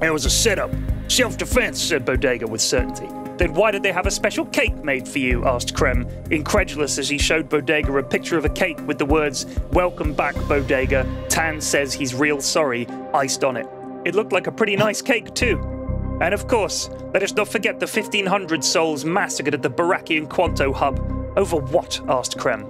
It was a setup. Self-defense, said Bodega with certainty. Then why did they have a special cake made for you, asked Krem, incredulous as he showed Bodega a picture of a cake with the words, Welcome back, Bodega. Tan says he's real sorry, iced on it. It looked like a pretty nice cake, too. And of course, let us not forget the fifteen hundred souls massacred at the Barakian Quanto Hub. Over what, asked Krem.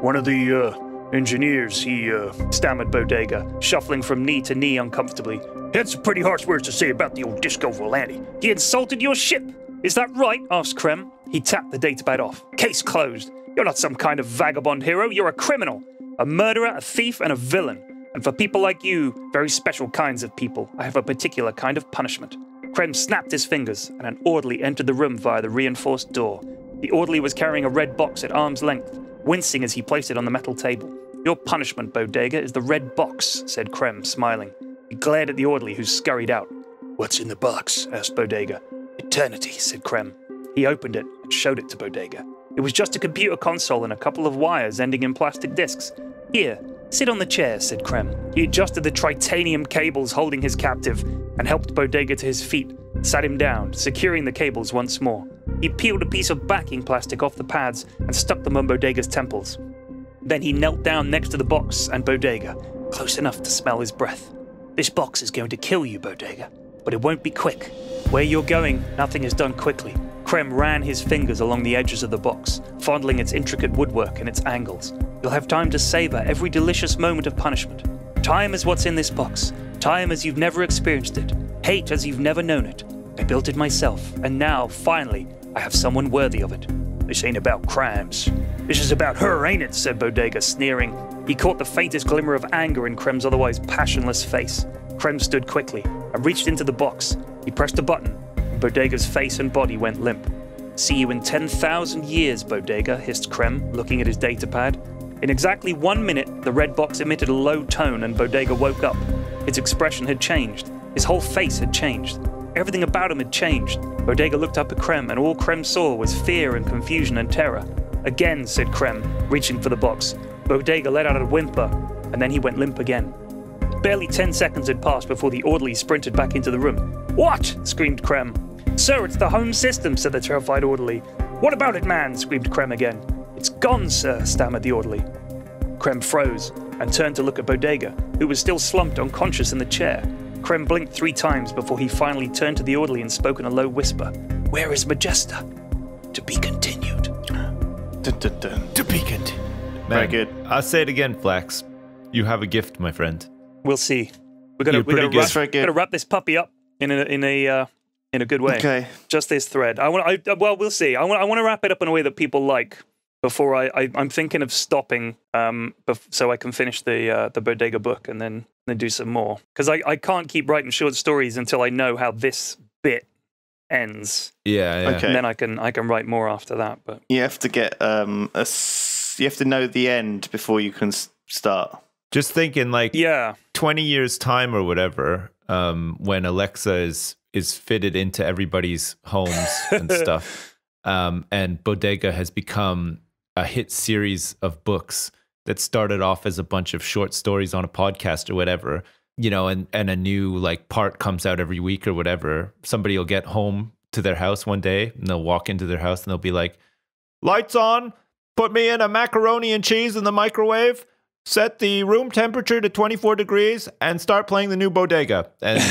One of the, uh... engineers, he, uh, stammered Bodega, shuffling from knee to knee uncomfortably. Had some pretty harsh words to say about the old disco Volante. He insulted your ship. Is that right? Asked Krem. He tapped the datapad off. Case closed. You're not some kind of vagabond hero. You're a criminal. A murderer, a thief, and a villain. And for people like you, very special kinds of people, I have a particular kind of punishment. Krem snapped his fingers, and an orderly entered the room via the reinforced door. The orderly was carrying a red box at arm's length, wincing as he placed it on the metal table. Your punishment, Bodega, is the red box, said Krem, smiling. He glared at the orderly, who scurried out. What's in the box? Asked Bodega. Eternity, said Krem. He opened it and showed it to Bodega. It was just a computer console and a couple of wires ending in plastic discs. Here, sit on the chair, said Krem. He adjusted the titanium cables holding his captive and helped Bodega to his feet, sat him down, securing the cables once more. He peeled a piece of backing plastic off the pads and stuck them on Bodega's temples. Then he knelt down next to the box and Bodega, close enough to smell his breath. This box is going to kill you, Bodega, but it won't be quick. Where you're going, nothing is done quickly. Krem ran his fingers along the edges of the box, fondling its intricate woodwork and its angles. You'll have time to savor every delicious moment of punishment. Time is what's in this box. Time as you've never experienced it. Hate as you've never known it. I built it myself, and now, finally, I have someone worthy of it. This ain't about crimes. This is about her, ain't it? Said Bodega, sneering. He caught the faintest glimmer of anger in Krem's otherwise passionless face. Krem stood quickly and reached into the box. He pressed a button. Bodega's face and body went limp. See you in ten thousand years, Bodega, hissed Krem, looking at his datapad. In exactly one minute, the red box emitted a low tone and Bodega woke up. Its expression had changed. His whole face had changed. Everything about him had changed. Bodega looked up at Krem, and all Krem saw was fear and confusion and terror. Again, said Krem, reaching for the box. Bodega let out a whimper, and then he went limp again. Barely ten seconds had passed before the orderly sprinted back into the room. What? Screamed Krem. Sir, it's the home system, said the terrified orderly. What about it, man? Screamed Krem again. It's gone, sir, stammered the orderly. Krem froze and turned to look at Bodega, who was still slumped unconscious in the chair. Krem blinked three times before he finally turned to the orderly and spoke in a low whisper. Where is Majesta? To be continued. Dun, dun, dun. To be continued. Very good. I'll say it again, Flax. You have a gift, my friend. We'll see. We're gonna, we're gonna, wrap, gonna wrap this puppy up in a in a uh, in a good way. Okay. Just this thread. I want. I, well, we'll see. I want. I want to wrap it up in a way that people like. Before I, I I'm thinking of stopping. Um, so I can finish the uh, the Bodega book and then then do some more because I I can't keep writing short stories until I know how this bit ends. Yeah. yeah. Okay. And then I can I can write more after that. But you have to get um a you have to know the end before you can start. Just thinking, like, yeah, twenty years time or whatever, um, when Alexa is is fitted into everybody's homes and stuff, um, and Bodega has become a hit series of books that started off as a bunch of short stories on a podcast or whatever, you know, and and a new like part comes out every week or whatever. Somebody will get home to their house one day and they'll walk into their house and they'll be like, "Lights on, put me in a macaroni and cheese in the microwave. Set the room temperature to twenty-four degrees and start playing the new Bodega." And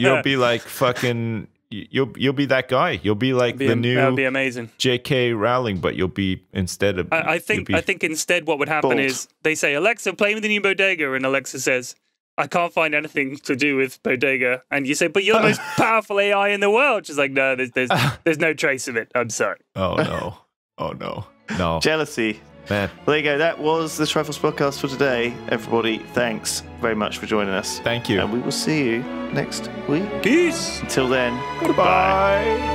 you'll be like fucking, you'll you'll be that guy. You'll be like be the a, new that'd be amazing. J K Rowling, but you'll be instead of. I, I think I think instead what would happen bold. is they say, "Alexa, play with the new Bodega," and Alexa says, "I can't find anything to do with Bodega." And you say, "But you're the most powerful A I in the world." She's like, "No, there's there's there's no trace of it. I'm sorry." Oh no! Oh no! No jealousy. Man. Well, there you go. That was the Triforce podcast for today. Everybody, thanks very much for joining us. Thank you. And we will see you next week. Peace. Until then, goodbye. Goodbye.